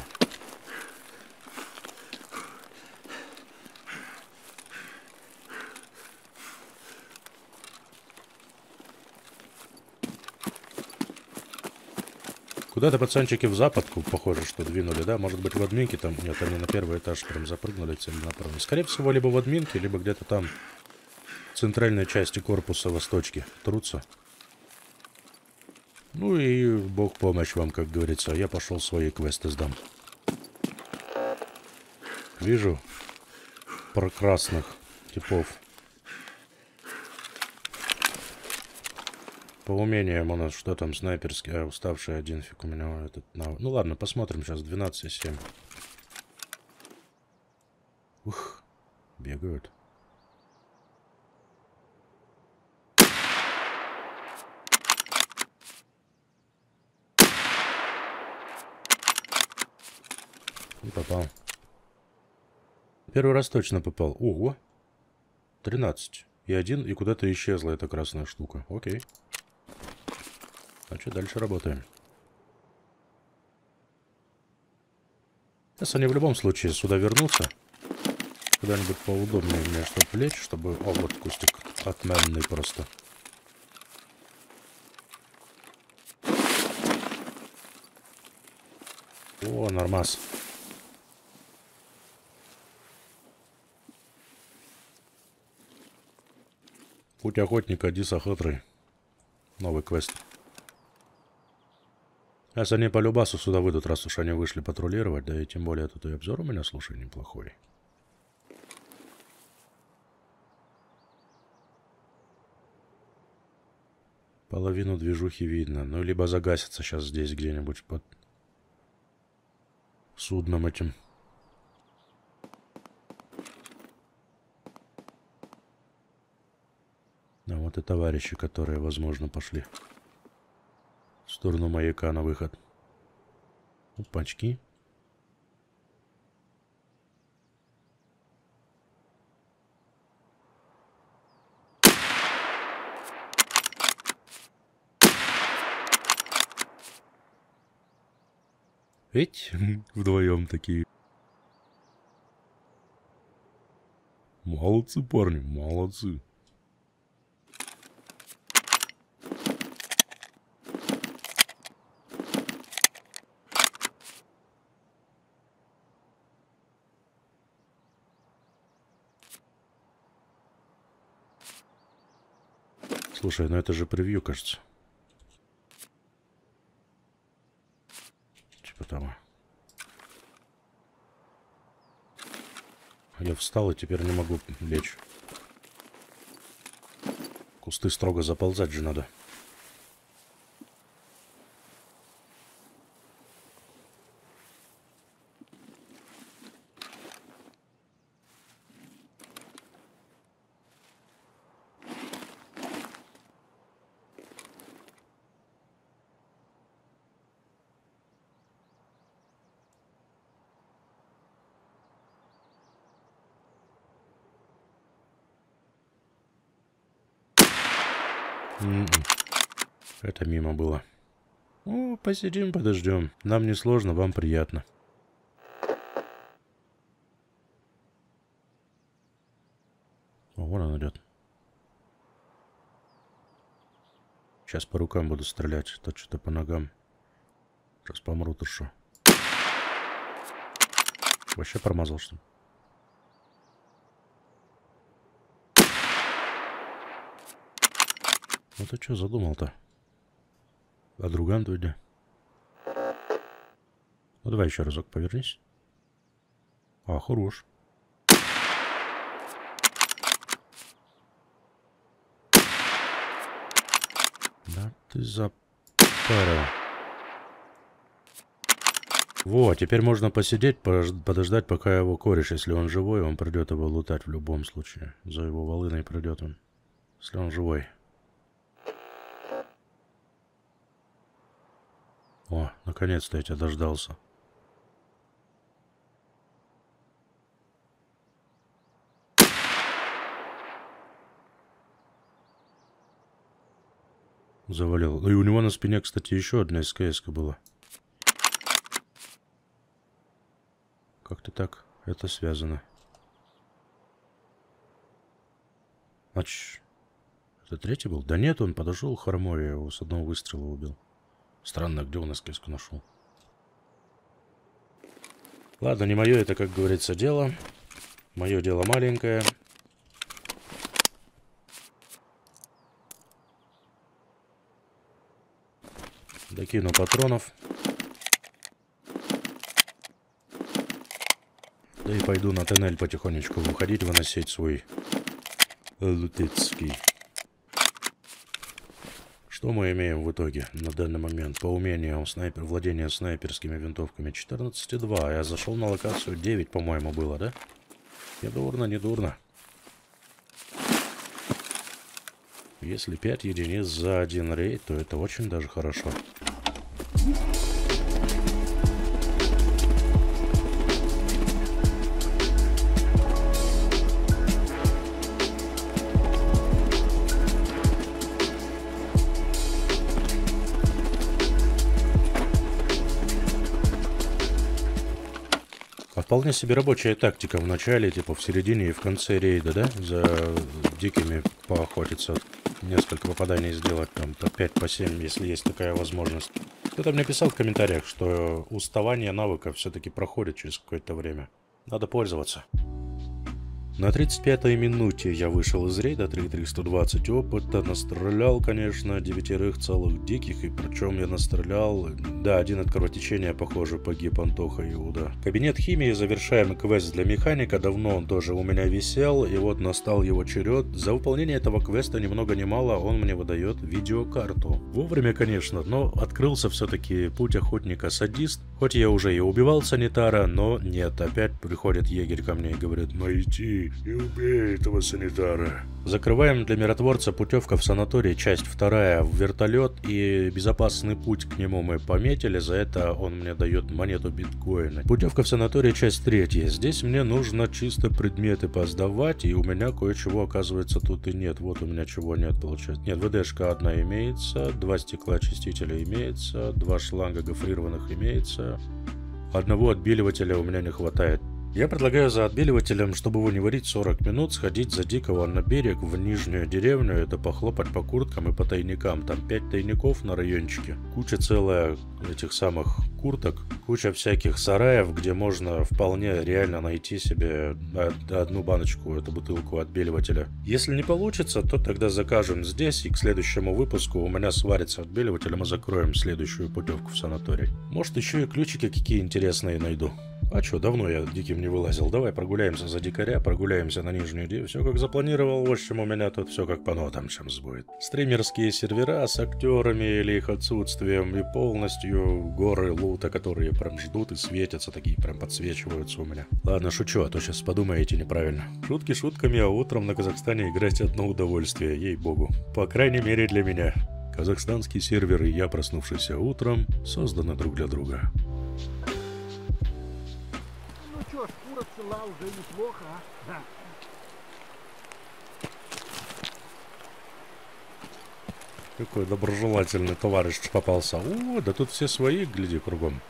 Куда-то пацанчики в западку, похоже, что двинули, да? Может быть, в админке там... Нет, они на первый этаж прям запрыгнули целенаправленно. Скорее всего, либо в админке, либо где-то там в центральной части корпуса восточки трутся. Ну и бог помощь вам, как говорится. Я пошел свои квесты сдам. Вижу прекрасных типов. По умениям у нас что там снайперский? А, уставший один, фиг у меня этот... Ну ладно, посмотрим сейчас. двенадцать и семь. Ух, бегают. Попал. Первый раз точно попал. Ого. тринадцать. И один, и куда-то исчезла эта красная штука. Окей. А что, дальше работаем. Сейчас они в любом случае сюда вернутся. Куда-нибудь поудобнее мне, чтобы плечь, чтобы... О, вот кустик отменный просто. О, нормас. Путь охотника Диса Хитрый. Новый квест. Сейчас они по любасу сюда выйдут, раз уж они вышли патрулировать, да и тем более тут и обзор у меня, слушай, неплохой. Половину движухи видно. Ну, либо загасится сейчас здесь где-нибудь под судном этим. А вот и товарищи, которые, возможно, пошли в сторону маяка на выход. Опачки. Ведь вдвоем такие. Молодцы, парни, молодцы. Слушай, ну это же превью, кажется. Типа того. Я встал и теперь не могу лечь. Кусты строго заползать же надо. Это мимо было. О, посидим, подождем. Нам не сложно, вам приятно. О, вон он идет. Сейчас по рукам буду стрелять, то что-то по ногам. Сейчас помрут еще. Вообще промазал, что ли? Ну ты что задумал-то? А друган твой где? Ну давай еще разок повернись. А, хорош. Да ты запарил. Во, теперь можно посидеть, подождать, пока его кореш, если он живой, он придет его лутать в любом случае. За его волыной придет он. Если он живой. О, наконец-то я тебя дождался. Завалил. И у него на спине, кстати, еще одна эс ка эс-ка была. Как-то так это связано. А ч... Это третий был? Да нет, он подошел к Хармове, я его с одного выстрела убил. Странно, где он эс ка эс-ку нашел. Ладно, не мое это, как говорится, дело. Мое дело маленькое. Докину патронов. Да и пойду на тоннель потихонечку выходить, выносить свой лутецкий. Что мы имеем в итоге на данный момент? По умениям снайпер, владение снайперскими винтовками четырнадцать и два. Я зашел на локацию девять, по-моему, было, да? Не дурно, не дурно. Если пять единиц за один рейд, то это очень даже хорошо. Вполне себе рабочая тактика в начале, типа в середине и в конце рейда, да? За дикими поохотиться, несколько попаданий сделать, там, по пять, по семь, если есть такая возможность. Кто-то мне писал в комментариях, что уставание навыка все-таки проходит через какое-то время. Надо пользоваться. На тридцать пятой минуте я вышел из рейда, три тысячи триста двадцать опыта, настрелял, конечно, девятерых целых диких, и причем я настрелял, да, один от кровотечения, похоже, погиб Антоха Иуда. Кабинет химии, завершаем квест для механика, давно он тоже у меня висел, и вот настал его черед. За выполнение этого квеста ни много ни мало он мне выдает видеокарту. Вовремя, конечно, но открылся все-таки путь охотника-садист, хоть я уже и убивал санитара, но нет, опять приходит егерь ко мне и говорит: найти и убей этого санитара. Закрываем для миротворца путевка в санаторий, часть вторая, в вертолет, и безопасный путь к нему мы пометили, за это он мне дает монету биткоина. Путевка в санаторий, часть третья, здесь мне нужно чисто предметы поздавать, и у меня кое-чего, оказывается, тут и нет. Вот у меня чего нет, получается. Нет, ВДшка одна имеется, два стеклоочистителя имеется, два шланга гофрированных имеется, одного отбеливателя у меня не хватает. Я предлагаю за отбеливателем, чтобы его не варить сорок минут, сходить за дикого на берег в нижнюю деревню, это похлопать по курткам и по тайникам, там пять тайников на райончике, куча целая этих самых курток, куча всяких сараев, где можно вполне реально найти себе одну баночку, эту бутылку отбеливателя. Если не получится, то тогда закажем здесь, и к следующему выпуску у меня сварится отбеливатель, и мы закроем следующую путевку в санаторий. Может, еще и ключики какие интересные найду. А чё, давно я диким не вылазил. Давай прогуляемся за дикаря, прогуляемся на нижнюю деревню. Все как запланировал, в общем, у меня тут все как по нотам чем сбудет. Стримерские сервера с актерами или их отсутствием, и полностью горы лута, которые прям ждут и светятся, такие прям подсвечиваются у меня. Ладно, шучу, а то сейчас подумаете неправильно. Шутки шутками, а утром на Казахстане играть одно удовольствие, ей-богу. По крайней мере для меня. Казахстанский сервер и я, проснувшийся утром, созданы друг для друга. Цела уже неплохо, а? Да. Какой доброжелательный товарищ попался. О, да тут все свои, гляди, кругом.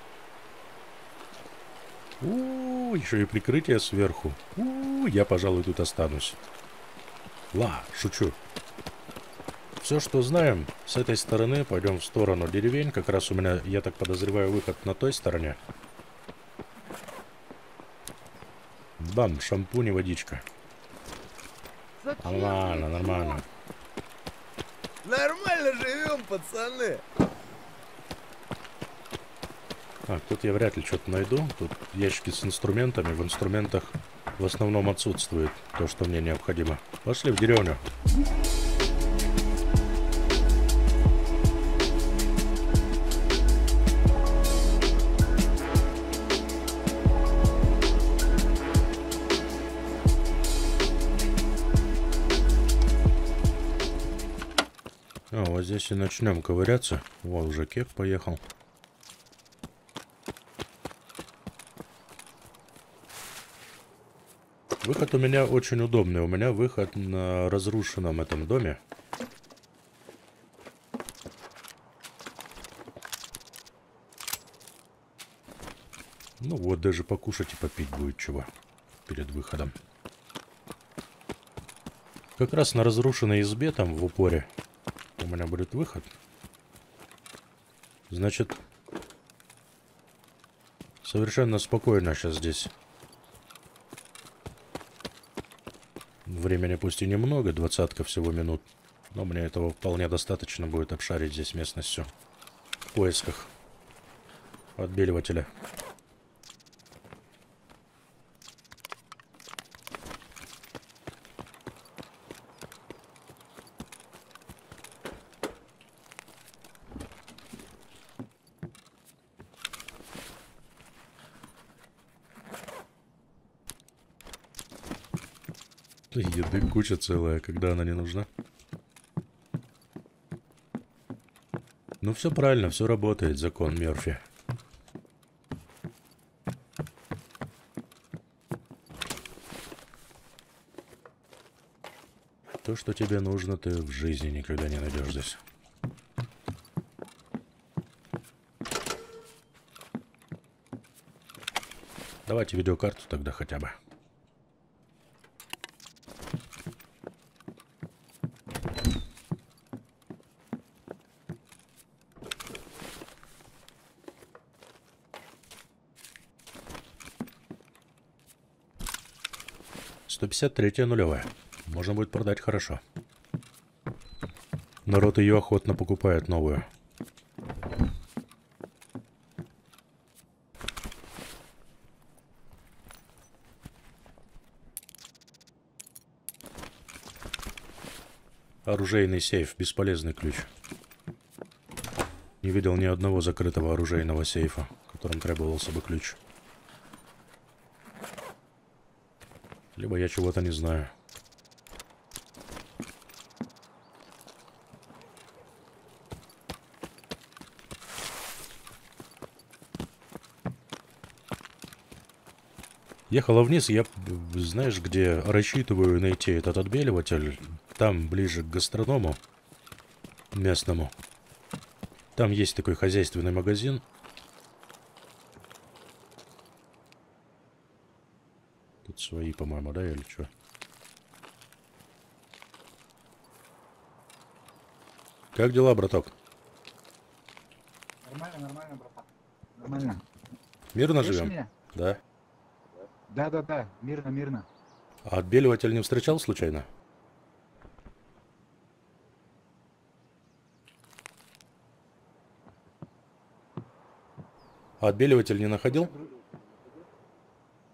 О, еще и прикрытие сверху. О, я, пожалуй, тут останусь. Ла, шучу. Все, что знаем, с этой стороны пойдем в сторону деревень. Как раз у меня, я так подозреваю, выход на той стороне. Бам, шампунь и водичка. Нормально, нормально. Нормально живем, пацаны. Так, тут я вряд ли что-то найду. Тут ящики с инструментами. В инструментах в основном отсутствует то, что мне необходимо. Пошли в деревню. Здесь и начнем ковыряться. Вот уже кек поехал. Выход у меня очень удобный. У меня выход на разрушенном этом доме. Ну вот, даже покушать и попить будет чего перед выходом. Как раз на разрушенной избе там в упоре у меня будет выход. Значит, совершенно спокойно сейчас здесь. Времени пусть и немного, двадцатка всего минут, но мне этого вполне достаточно будет обшарить здесь местность всю в поисках отбеливателя. Еды куча целая, когда она не нужна. Ну все правильно, все работает, закон Мерфи. То, что тебе нужно, ты в жизни никогда не найдешь здесь. Давайте видеокарту тогда хотя бы. сто пятьдесят третья нулевая. Можно будет продать хорошо. Народ ее охотно покупает новую. Оружейный сейф. Бесполезный ключ. Не видел ни одного закрытого оружейного сейфа, которым требовался бы ключ. Либо я чего-то не знаю. Ехала вниз, я, знаешь, где рассчитываю найти этот отбеливатель. Там, ближе к гастроному местному. Там есть такой хозяйственный магазин. Тут свои, по-моему, да, или что? Как дела, браток? Нормально, нормально, братан. Нормально. Мирно живем? Меня? Да. Да, да, да. Мирно, мирно. А отбеливатель не встречал случайно? Отбеливатель не находил?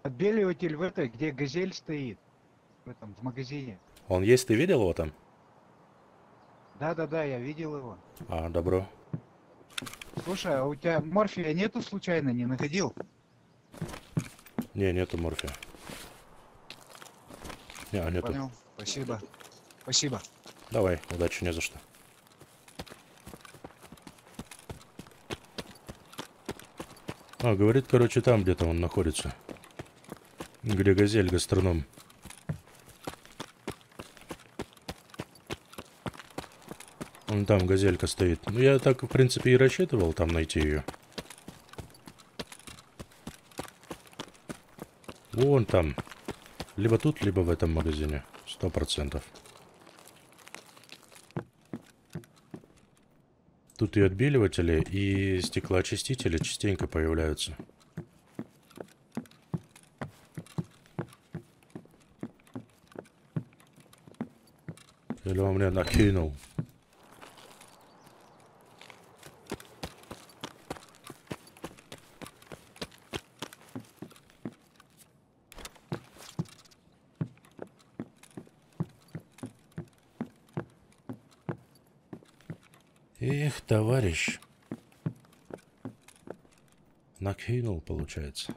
Отбеливатель в этой, где газель стоит. В этом, в магазине. Он есть, ты видел его там? Да, да, да, я видел его. А, добро. Слушай, а у тебя морфия нету случайно, не находил? Не, нету морфия. Не, а нету. Понял, спасибо. Спасибо. Давай, удачи, не за что. А, говорит, короче, там где-то он находится. Где газель, гастроном. Вон там газелька стоит. Ну, я так, в принципе, и рассчитывал там найти ее. Вон там. Либо тут, либо в этом магазине. Сто процентов. Тут и отбеливатели, и стеклоочистители частенько появляются. Или он меня накинул? Эх, товарищ. Накинул, получается.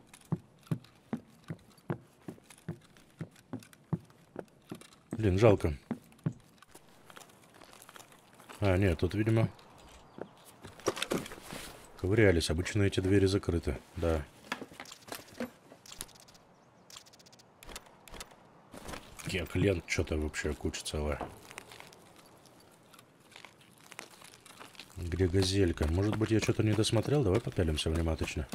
Блин, жалко. А, нет, тут, видимо, ковырялись. Обычно эти двери закрыты, да. Кек лент, что-то вообще куча целая. Где газелька? Может быть, я что-то не досмотрел? Давай попялимся внимательно.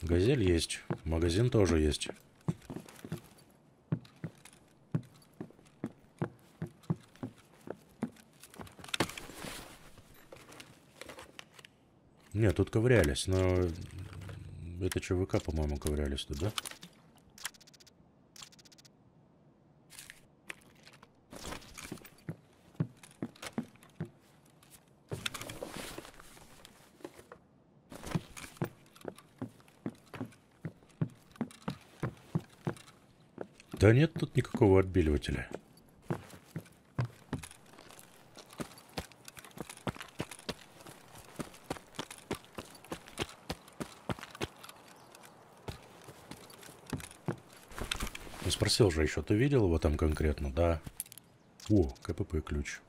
Газель есть. Магазин тоже есть. Нет, тут ковырялись, но... Это ЧВК, по-моему, ковырялись тут, да? Да нет тут никакого отбеливателя. Я спросил же еще, ты видел его там конкретно? Да. О, КПП ключ.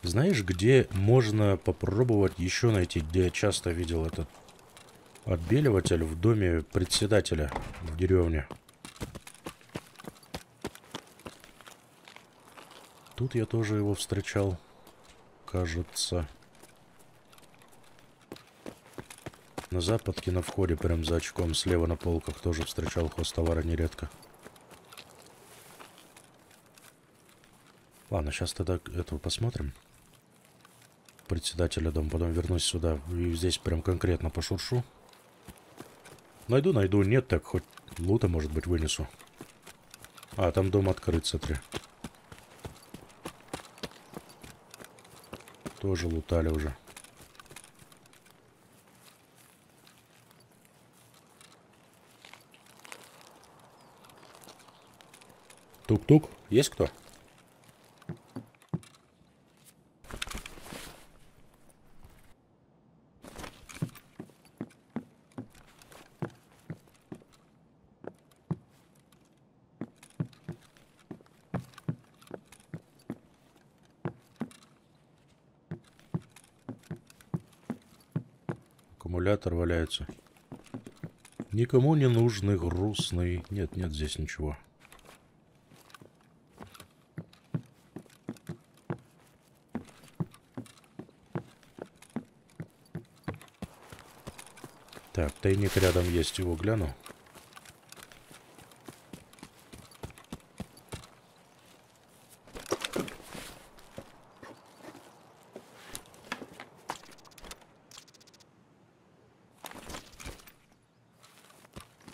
Знаешь, где можно попробовать еще найти, где я часто видел этот отбеливатель? В доме председателя в деревне. Тут я тоже его встречал, кажется. На западке на входе, прям за очком, слева на полках тоже встречал хозтовары нередко. Ладно, сейчас тогда этого посмотрим. Председателя дома, потом вернусь сюда. И здесь прям конкретно пошуршу. Найду, найду. Нет, так хоть лута, может быть, вынесу. А, там дом открыт, смотри. Тоже лутали уже. Тук-тук. Есть кто? Аккумулятор валяется. Никому не нужный, грустный. Нет, нет, здесь ничего. Так, тайник рядом есть, его гляну.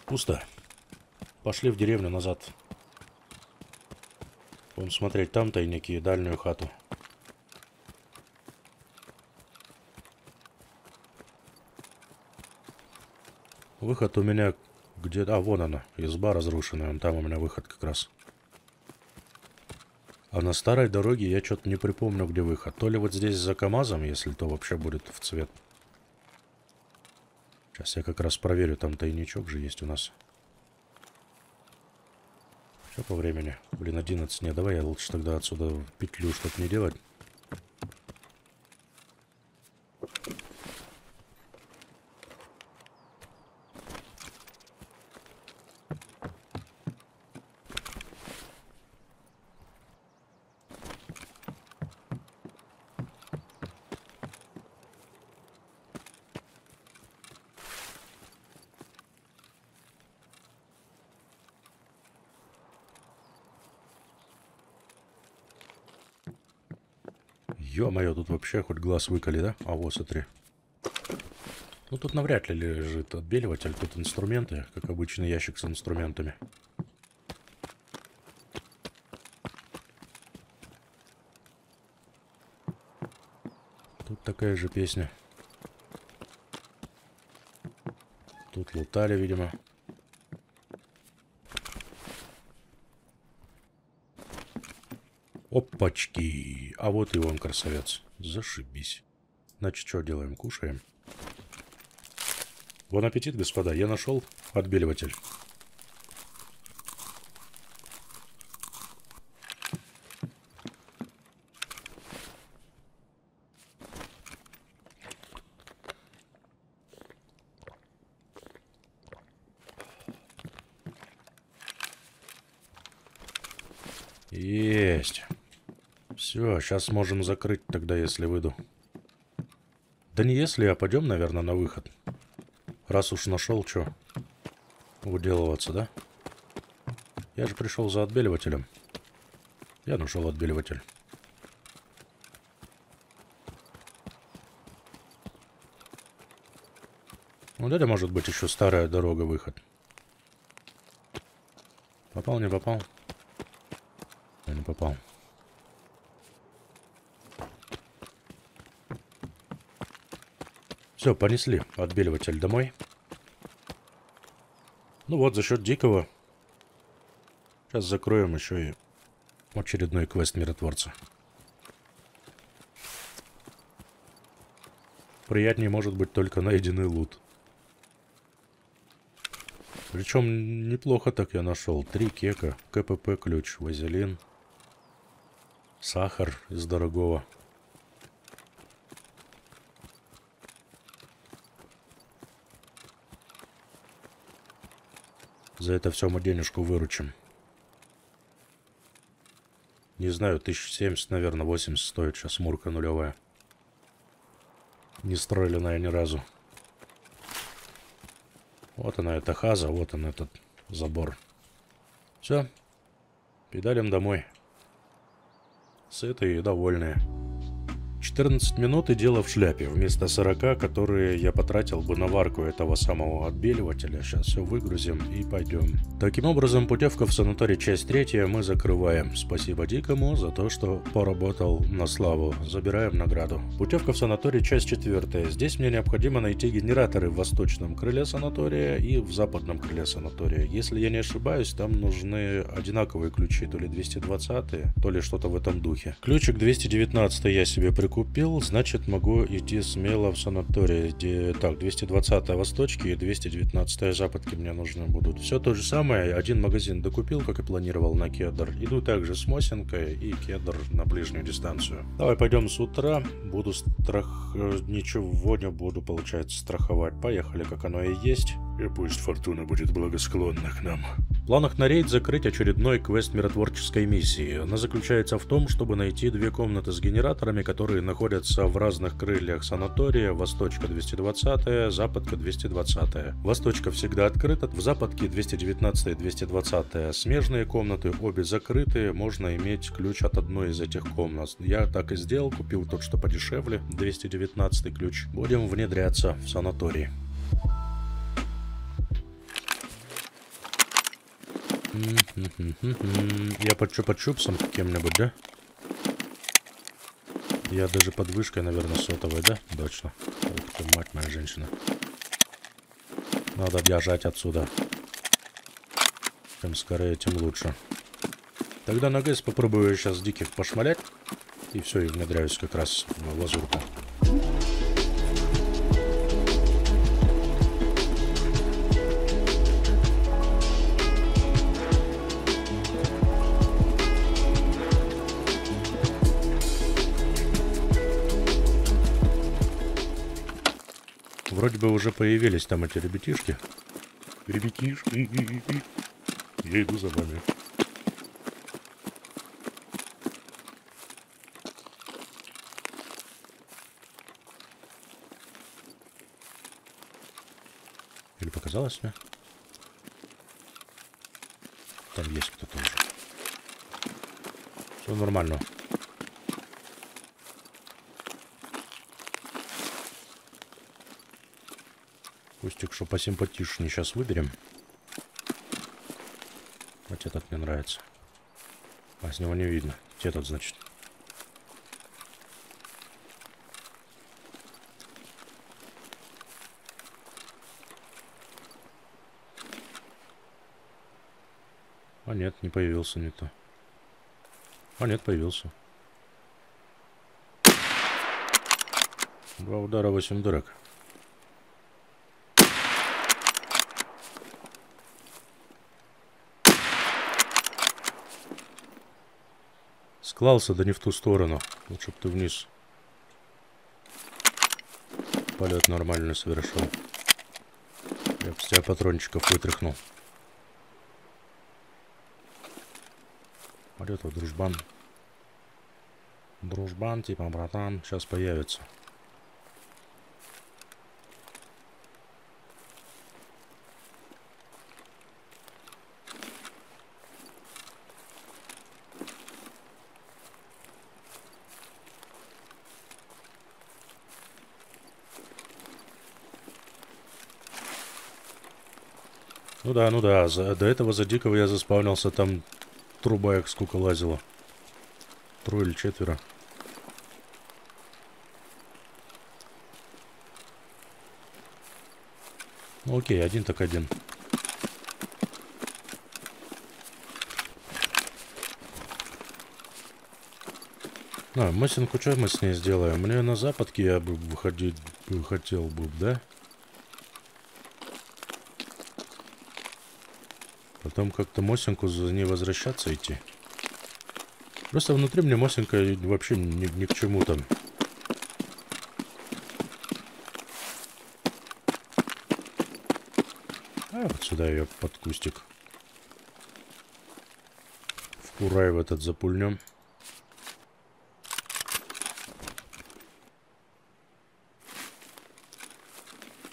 Пусто. Пошли в деревню назад. Будем смотреть там тайники и дальнюю хату. Выход у меня где-то... А, вон она. Изба разрушенная. Вон там у меня выход как раз. А на старой дороге я что-то не припомню, где выход. То ли вот здесь за КамАЗом, если то вообще будет в цвет. Сейчас я как раз проверю. Там тайничок же есть у нас. Что по времени? Блин, одиннадцать. Не, давай я лучше тогда отсюда петлю, чтобы не делать. Ё-моё, тут вообще хоть глаз выколи, да? А вот, смотри. Ну, тут навряд ли лежит отбеливатель. Тут инструменты, как обычный ящик с инструментами. Тут такая же песня. Тут лутали, видимо. Опачки. А вот и он, красавец. Зашибись. Значит, что делаем? Кушаем. Бон аппетит, господа. Я нашел отбеливатель. Есть. Все, сейчас можем закрыть тогда, если выйду. Да не если, а пойдем, наверное, на выход. Раз уж нашел, что выделываться, да? Я же пришел за отбеливателем. Я нашел отбеливатель. Вот это может быть еще старая дорога, выход. Попал, не попал? Я не попал. Все, понесли отбеливатель домой. Ну вот, за счет дикого. Сейчас закроем еще и очередной квест миротворца. Приятнее может быть только найденный лут. Причем неплохо так я нашел. Три кека, КПП ключ, вазелин, сахар из дорогого. За это все мы денежку выручим. Не знаю, тысяча семьдесят, наверное, восемьдесят стоит сейчас мурка нулевая. Не стройленная ни разу. Вот она, эта хаза, вот он этот забор. Все. Педалим домой. сытые и довольные. четырнадцать минут и дело в шляпе, вместо сорока, которые я потратил бы на варку этого самого отбеливателя. Сейчас все выгрузим и пойдем. Таким образом, путевка в санаторий часть третья мы закрываем. Спасибо Дикому за то, что поработал на славу. Забираем награду. Путевка в санаторий часть четвертая. Здесь мне необходимо найти генераторы в восточном крыле санатория и в западном крыле санатория. Если я не ошибаюсь, там нужны одинаковые ключи, то ли двести двадцатые, то ли что-то в этом духе. Ключик двести девятнадцатый я себе прикупил. Купил, значит могу идти смело в санаторий, где так двести двадцать восточки и двести девятнадцать западки мне нужны будут. Все то же самое, один магазин докупил, как и планировал, на кедр. Иду также с Мосинкой и кедр на ближнюю дистанцию. Давай пойдем с утра, буду страх... ничего не буду, получается, страховать. Поехали, как оно и есть. И пусть фортуна будет благосклонна к нам. В планах на рейд закрыть очередной квест миротворческой миссии. Она заключается в том, чтобы найти две комнаты с генераторами, которые находятся в разных крыльях санатория. Восточка двести двадцать, западка двести двадцать. Восточка всегда открыта, в западке двести девятнадцать и двести двадцать смежные комнаты, обе закрыты, можно иметь ключ от одной из этих комнат. Я так и сделал, купил тот, что подешевле, двести девятнадцать ключ. Будем внедряться в санаторий. Я под чупа-чупсом кем-нибудь, да? Я даже под вышкой, наверное, сотовой, да? Точно. Ух ты, мать моя женщина. Надо бежать отсюда. Чем скорее, тем лучше. Тогда на ГЭС попробую сейчас диких пошмалять. И все, и внедряюсь как раз в лазурку. Вроде бы уже появились там эти ребятишки. Ребятишки. Я иду за вами. Или показалось мне? Там есть кто-то уже. Все нормально. Кустик, что посимпатичнее сейчас выберем. Вот этот мне нравится. А с него не видно. Этот, значит. А нет, не появился не то. А нет, появился. Два удара, восемь дырок. Склался, да не в ту сторону. Лучше бы ты вниз. Полет нормально совершил. Я бы с тебя патрончиков вытряхнул. Полет вот дружбан. Дружбан, типа братан, сейчас появится. Ну да, ну да, за, до этого за Дикого я заспавнился, там труба их сколько лазила. Трое или четверо. Ну окей, один так один. А, Мосинку, что мы с ней сделаем? Мне на западке я бы выходить хотел бы, да? Потом как-то Мосинку за ней возвращаться идти. Просто внутри мне Мосинка вообще ни, ни к чему там. А вот сюда ее под кустик. В курай в этот запульнем.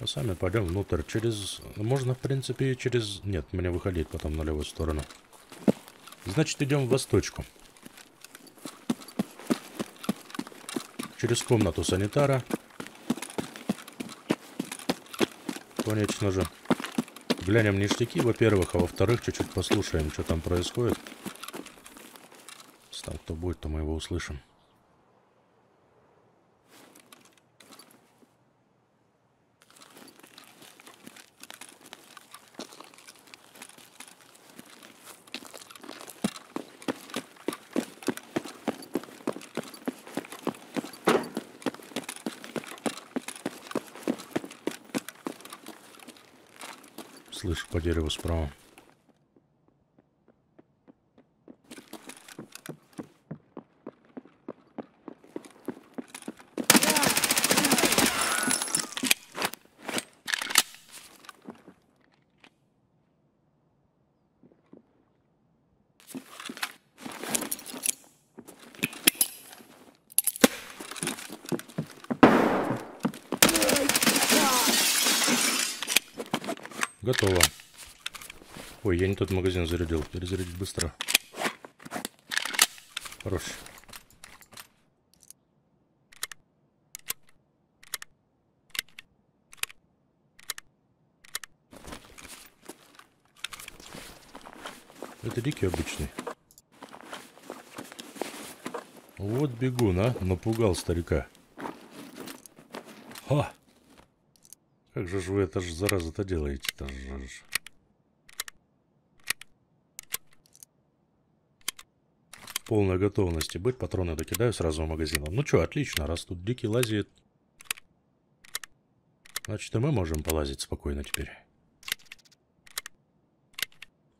А сами пойдем внутрь. Через... Можно, в принципе, и через... Нет, мне выходить потом на левую сторону. Значит, идем в восточку. Через комнату санитара. Конечно же. Глянем ништяки, во-первых, а во-вторых, чуть-чуть послушаем, что там происходит. Там кто будет, то мы его услышим. Слышу по дереву справа. Готово. Ой, я не тот магазин зарядил. Перезарядить быстро. Хорош. Это дикий обычный. Вот бегун, а? Напугал старика. Ха! Как же вы это же, зараза-то, делаете-то же. В полной готовности быть. Патроны докидаю сразу в магазин. Ну что, отлично. Раз тут дикий лазит, значит, и мы можем полазить спокойно теперь.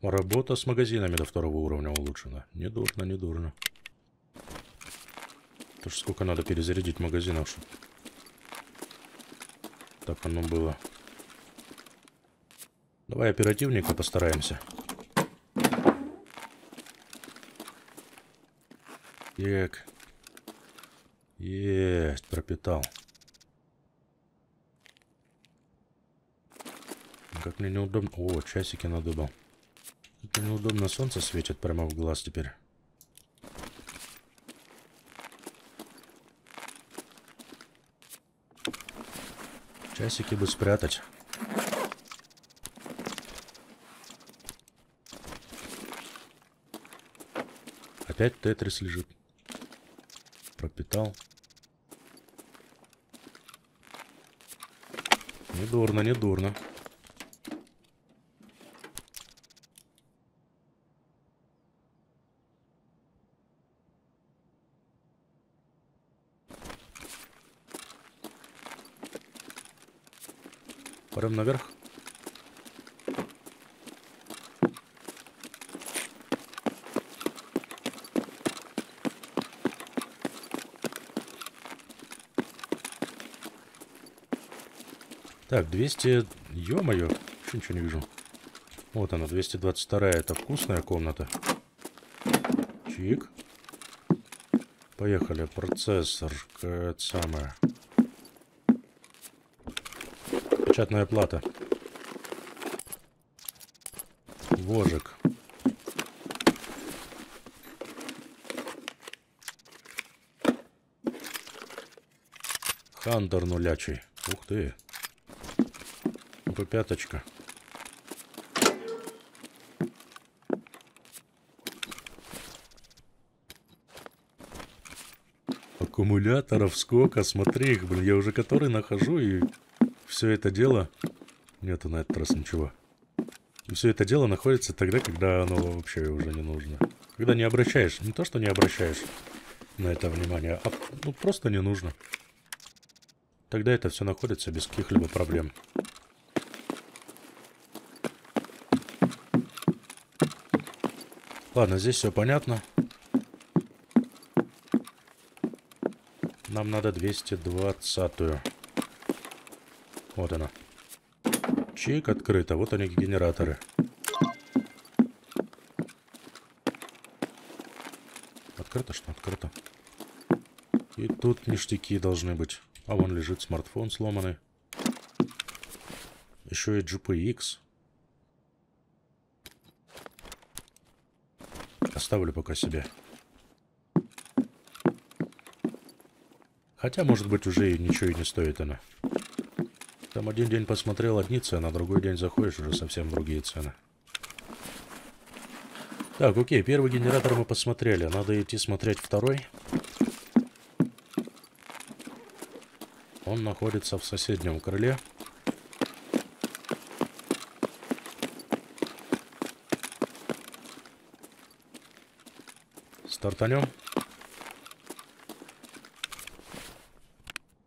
Работа с магазинами до второго уровня улучшена. Не дурно, не дурно. Потому что сколько надо перезарядить магазинов, чтобы... Так оно было. Давай оперативненько постараемся. Так. Есть, пропитал. Как мне неудобно. О, часики надыбал. Как мне неудобно, солнце светит прямо в глаз теперь. Часики бы спрятать. Опять тетрис лежит. Пропитал. Не дурно, не дурно. Прям наверх. Так, двести... Ё-моё, ничего не вижу. Вот она, двести двадцать вторая. Это вкусная комната. Чик. Поехали. Процессор. Это самое... Печатная плата. Вожик. Хантер нулячий. Ух ты. Пяточка. Аккумуляторов сколько? Смотри их, блин. Я уже который нахожу и... Все это дело... Нету на этот раз ничего. И все это дело находится тогда, когда оно вообще уже не нужно. Когда не обращаешь. Не то, что не обращаешь на это внимание, а ну, просто не нужно. Тогда это все находится без каких-либо проблем. Ладно, здесь все понятно. Нам надо двести двадцатую. Вот она. Чик открыто. Вот они, генераторы. Открыто, что? Открыто. И тут ништяки должны быть. А вон лежит смартфон сломанный. Еще и джи пи икс. Оставлю пока себе. Хотя, может быть, уже и ничего и не стоит она. Там один день посмотрел одни цены, а другой день заходишь, уже совсем другие цены. Так, окей, первый генератор мы посмотрели. Надо идти смотреть второй. Он находится в соседнем крыле. Стартанем.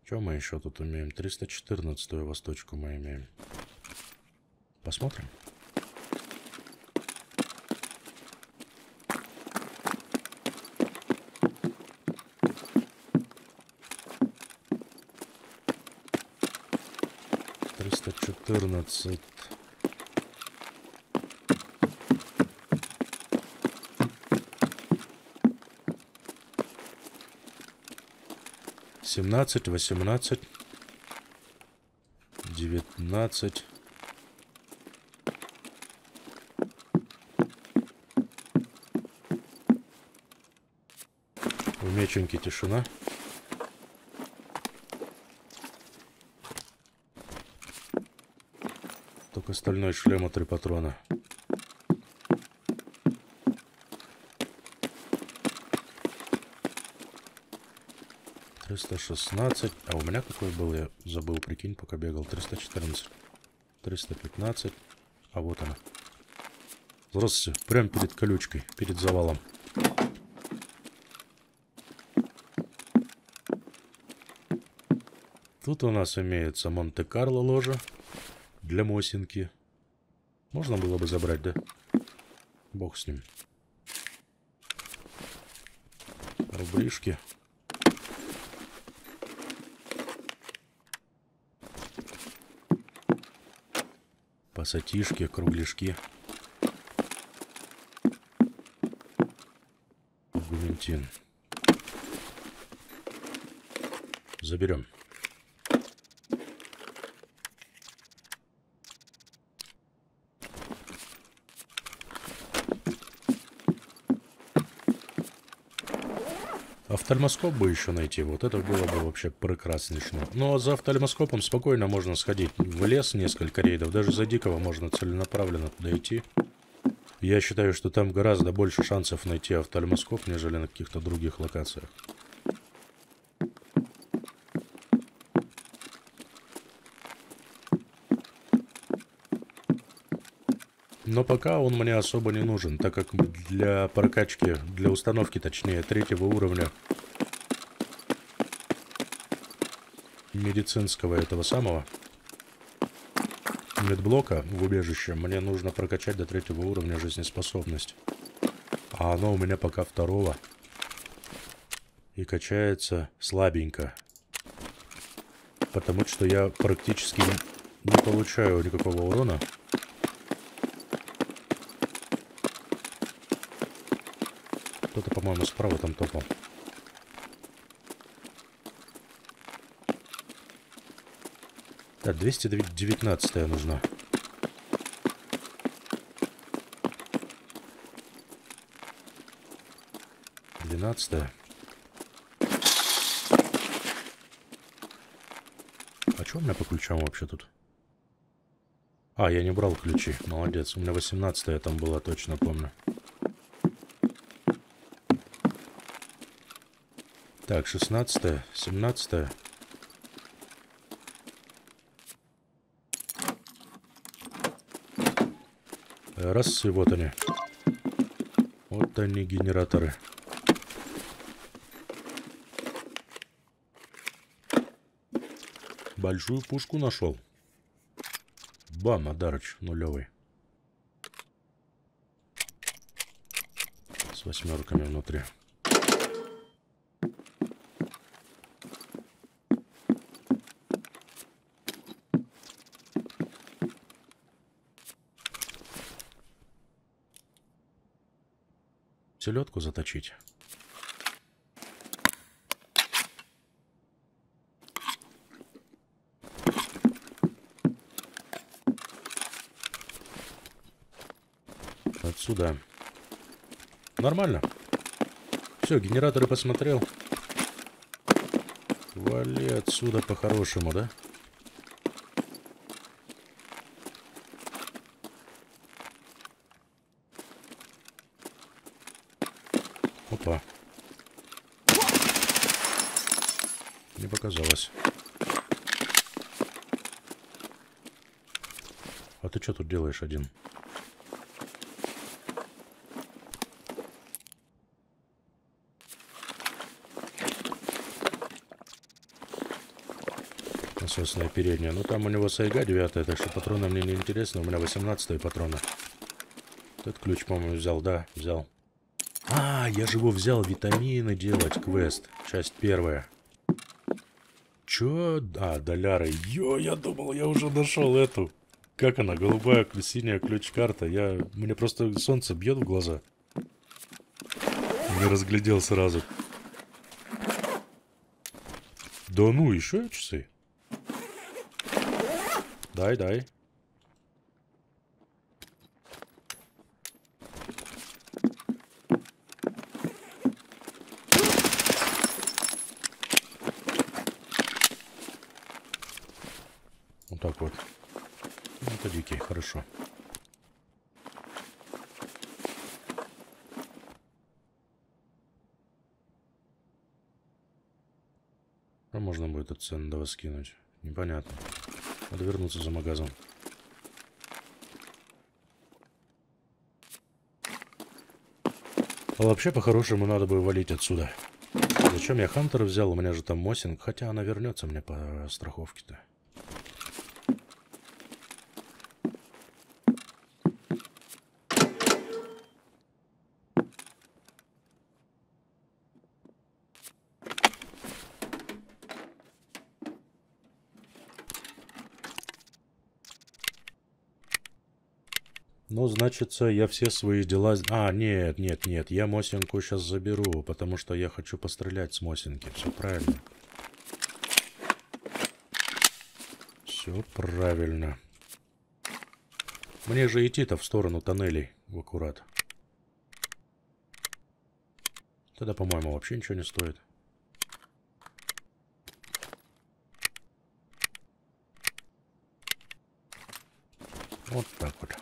Что мы еще тут умеем? триста четырнадцатую восточку мы имеем. Посмотрим. триста четырнадцать. семнадцать, восемнадцать, девятнадцать. У меченьки тишина. Только стальной шлем от три патрона. триста шестнадцать. А у меня какой был? Я забыл, прикинь, пока бегал. триста четырнадцать. триста пятнадцать. А вот она. Здравствуйте. Прям перед колючкой, перед завалом. Тут у нас имеется Монте-Карло ложа для Мосинки. Можно было бы забрать, да? Бог с ним. Рубришки. Пассатишки, кругляшки. Аргументин. Заберем. Офтальмоскоп бы еще найти. Вот это было бы вообще прекраснично. Но за офтальмоскопом спокойно можно сходить в лес, несколько рейдов. Даже за Дикого можно целенаправленно туда идти. Я считаю, что там гораздо больше шансов найти офтальмоскоп, нежели на каких-то других локациях. Но пока он мне особо не нужен, так как для прокачки, для установки, точнее, третьего уровня медицинского этого самого медблока в убежище мне нужно прокачать до третьего уровня жизнеспособность. А оно у меня пока второго. И качается слабенько. Потому что я практически не получаю никакого урона. Кто-то, по-моему, справа там топал. Так, двести девятнадцатая нужна. двенадцатая. А что у меня по ключам вообще тут? А, я не брал ключи. Молодец. У меня восемнадцатая там была, точно помню. Так, шестнадцатая, семнадцатая. Раз, и вот они. Вот они, генераторы. Большую пушку нашел. Бам, адарыч нулевый. С восьмерками внутри. Селедку заточить. Отсюда. Нормально. Все, генераторы посмотрел. Вали отсюда по-хорошему, да? Опа. Не показалось. А ты что тут делаешь один? Насосная передняя. Ну там у него сайга девятая, так что патроны мне не интересны. У меня восемнадцатые патроны. Этот ключ, по-моему, взял, да, взял. А, я же его взял витамины делать, квест. Часть первая. Чё? А, доляры. Ё, я думал, я уже нашел эту. Как она? Голубая, синяя ключ-карта. Я... Мне просто солнце бьет в глаза. Не разглядел сразу. Да ну, еще часы. Дай, дай. Вот так вот. Это дикий, хорошо. А можно будет от ценного скинуть? Непонятно. Надо вернуться за магазом. А вообще, по-хорошему, надо бы валить отсюда. Зачем я Хантера взял? У меня же там Мосинг. Хотя она вернется мне по страховке-то. Ну, значится, я все свои дела... А, нет, нет, нет, я Мосинку сейчас заберу, потому что я хочу пострелять с Мосинки. Все правильно. Все правильно. Мне же идти-то в сторону тоннелей, в аккурат. Тогда, по-моему, вообще ничего не стоит. Вот так вот.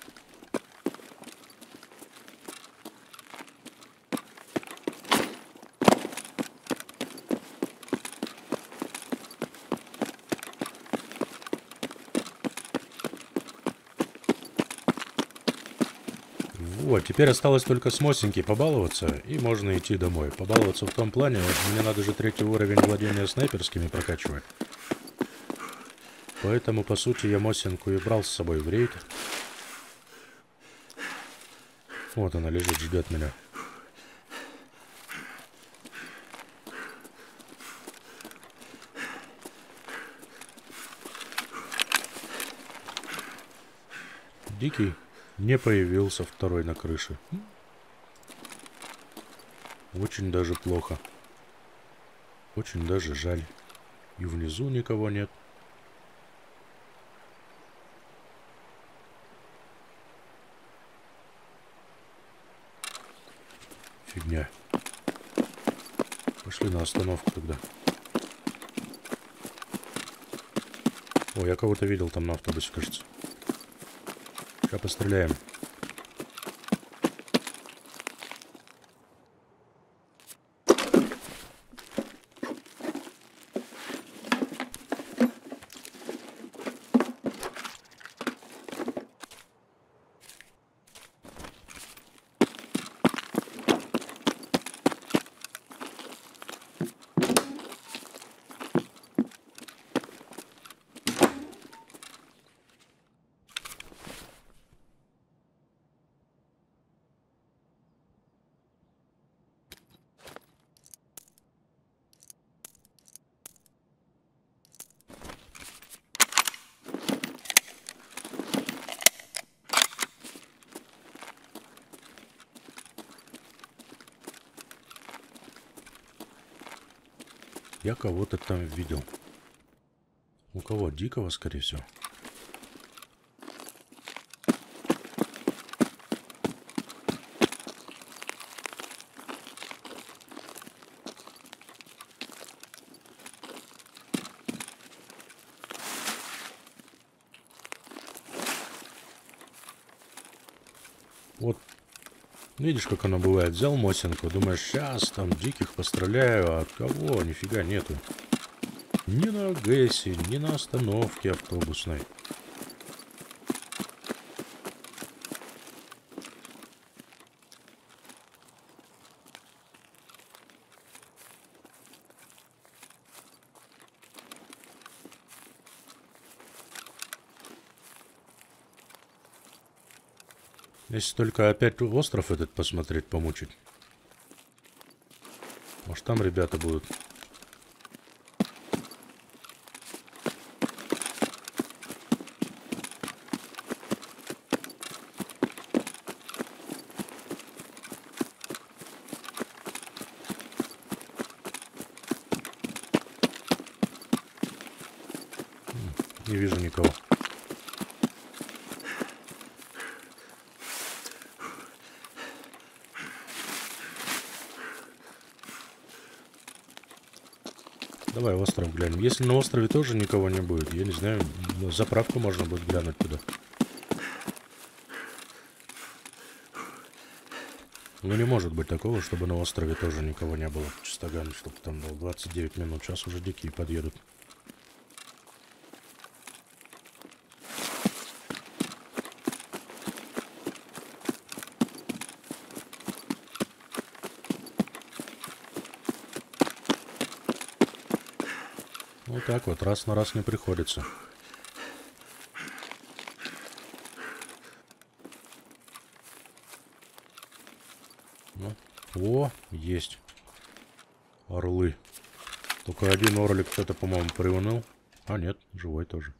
Теперь осталось только с Мосинки побаловаться, и можно идти домой. Побаловаться в том плане, мне надо же третий уровень владения снайперскими прокачивать. Поэтому, по сути, я Мосинку и брал с собой в рейд. Вот она лежит, ждет меня. Дикий. Не появился второй на крыше. Очень даже плохо. Очень даже жаль. И внизу никого нет. Фигня. Пошли на остановку тогда. О, я кого-то видел там на автобусе, кажется. Постреляем. Я кого-то там видел. У кого? Дикого, скорее всего. Вот видишь, как оно бывает. Взял Мосинку, думаешь, сейчас там диких постреляю, а от кого? Нифига нету. Ни на ГЭСе, ни на остановке автобусной. Если только опять остров этот посмотреть, помучить. Может, там ребята будут. Не вижу никого. Давай остров глянем. Если на острове тоже никого не будет, я не знаю, заправку можно будет глянуть туда. Ну не может быть такого, чтобы на острове тоже никого не было. Чистоган, чтобы там было двадцать девять минут. Сейчас уже дикие подъедут. Так вот, раз на раз не приходится. Ну. О, есть. Орлы. Только один орлик кто-то, по-моему, приуныл. А нет, живой тоже.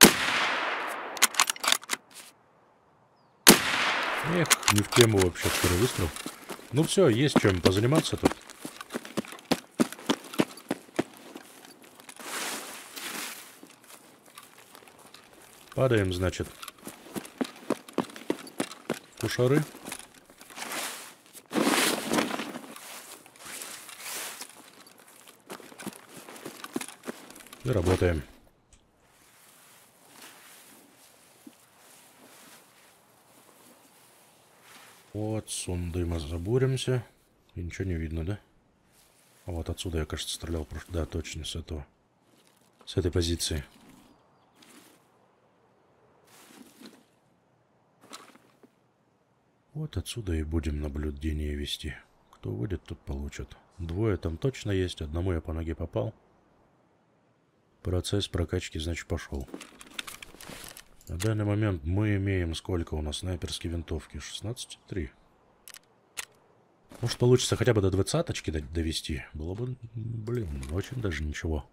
Эх, не в тему вообще второй выстрел. Ну все, есть чем позаниматься тут. Падаем, значит. Кушары. И работаем. Вот сундыма забуримся. И ничего не видно, да? А вот отсюда я, кажется, стрелял. Да, точно, с этого. С этой позиции. Вот отсюда и будем наблюдение вести. Кто выйдет, тот получит. Двое там точно есть. Одному я по ноге попал. Процесс прокачки, значит, пошел. На данный момент мы имеем сколько у нас снайперские винтовки? шестнадцать и три. Может, получится хотя бы до двадцаточки довести? Было бы, блин, очень даже ничего.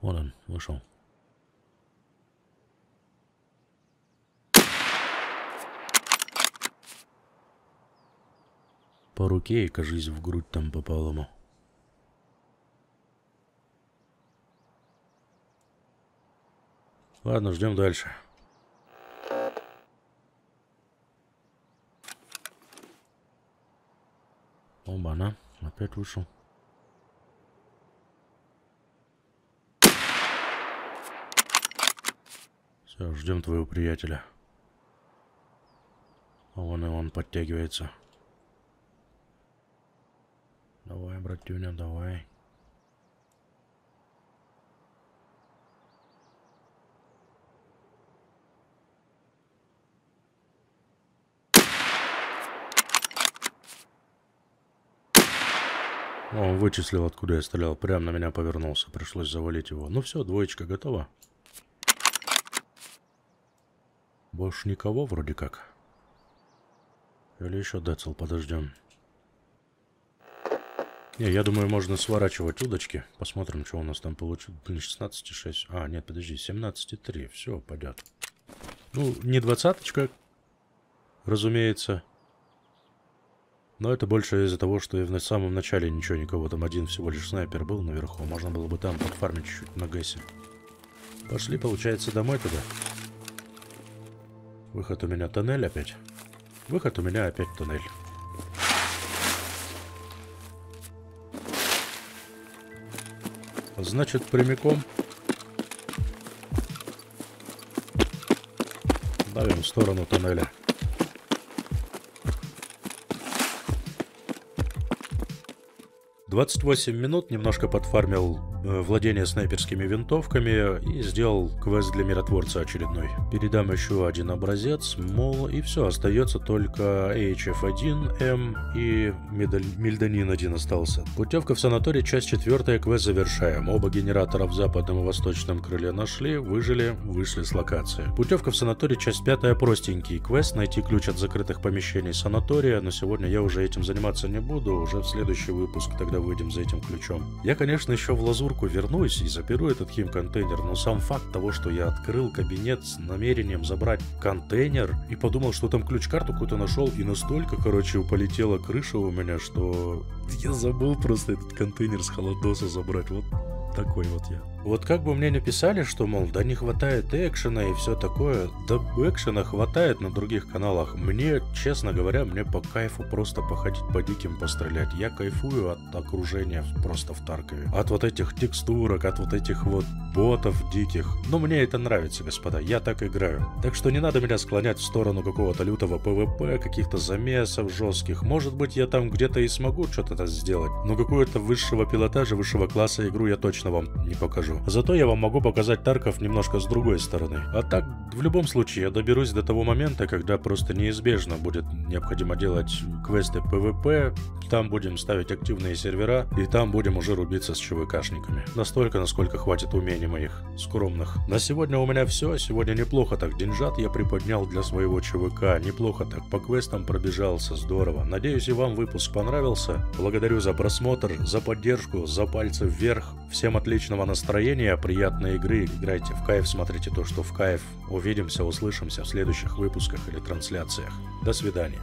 Вон он, вышел. По руке и, кажись, в грудь там попало ему. Ладно, ждем дальше. Оба-на, опять вышел. Все, ждем твоего приятеля. Вон и он подтягивается. Давай, братюня, давай. О, он вычислил, откуда я стрелял. Прям на меня повернулся. Пришлось завалить его. Ну все, двоечка готова. Больше никого вроде как. Или еще децл подождем. Не, я думаю, можно сворачивать удочки. Посмотрим, что у нас там получилось. Блин, шестнадцать и шесть. А, нет, подожди, семнадцать и три. Все, пойдет. Ну, не двадцаточка, разумеется. Но это больше из-за того, что и в самом начале ничего, никого. Там один всего лишь снайпер был наверху. Можно было бы там подфармить чуть-чуть на гэсе. Пошли, получается, домой тогда. Выход у меня тоннель опять. Выход у меня опять тоннель. Значит, прямиком. Давим в сторону туннеля. двадцать восемь минут немножко подфармил владение снайперскими винтовками и сделал квест для миротворца очередной. Передам еще один образец, мол, и все, остается только эйч эф один эм и Мельданин один остался. Путевка в санаторий, часть четвертая, квест завершаем. Оба генератора в западном и восточном крыле нашли, выжили, вышли с локации. Путевка в санаторий, часть пятая, простенький квест, найти ключ от закрытых помещений санатория, но сегодня я уже этим заниматься не буду, уже в следующий выпуск тогда выйдем за этим ключом. Я, конечно, еще в лазурку вернусь и заберу этот хим-контейнер, но сам факт того, что я открыл кабинет с намерением забрать контейнер и подумал, что там ключ-карту какую-то нашел, и настолько, короче, полетела крыша у меня, что я забыл просто этот контейнер с холодоса забрать. Вот такой вот я. Вот как бы мне написали, что, мол, да не хватает экшена и все такое, да экшена хватает на других каналах. Мне, честно говоря, мне по кайфу просто походить по диким, пострелять. Я кайфую от окружения просто в Таркове. От вот этих текстурок, от вот этих вот ботов диких. Но мне это нравится, господа, я так играю. Так что не надо меня склонять в сторону какого-то лютого пэ вэ пэ, каких-то замесов жестких. Может быть, я там где-то и смогу что-то сделать, но какую-то высшего пилотажа, высшего класса игру я точно вам не покажу. Зато я вам могу показать Тарков немножко с другой стороны. А так, в любом случае, я доберусь до того момента, когда просто неизбежно будет необходимо делать квесты пэ вэ пэ, там будем ставить активные сервера, и там будем уже рубиться с ЧВКшниками. Настолько, насколько хватит умений моих скромных. На сегодня у меня все, сегодня неплохо так деньжат я приподнял для своего ЧВК, неплохо так по квестам пробежался, здорово. Надеюсь, и вам выпуск понравился. Благодарю за просмотр, за поддержку, за пальцы вверх. Всем отличного настроения, приятной игры, играйте в кайф, смотрите то, что в кайф. Увидимся, услышимся в следующих выпусках или трансляциях. До свидания.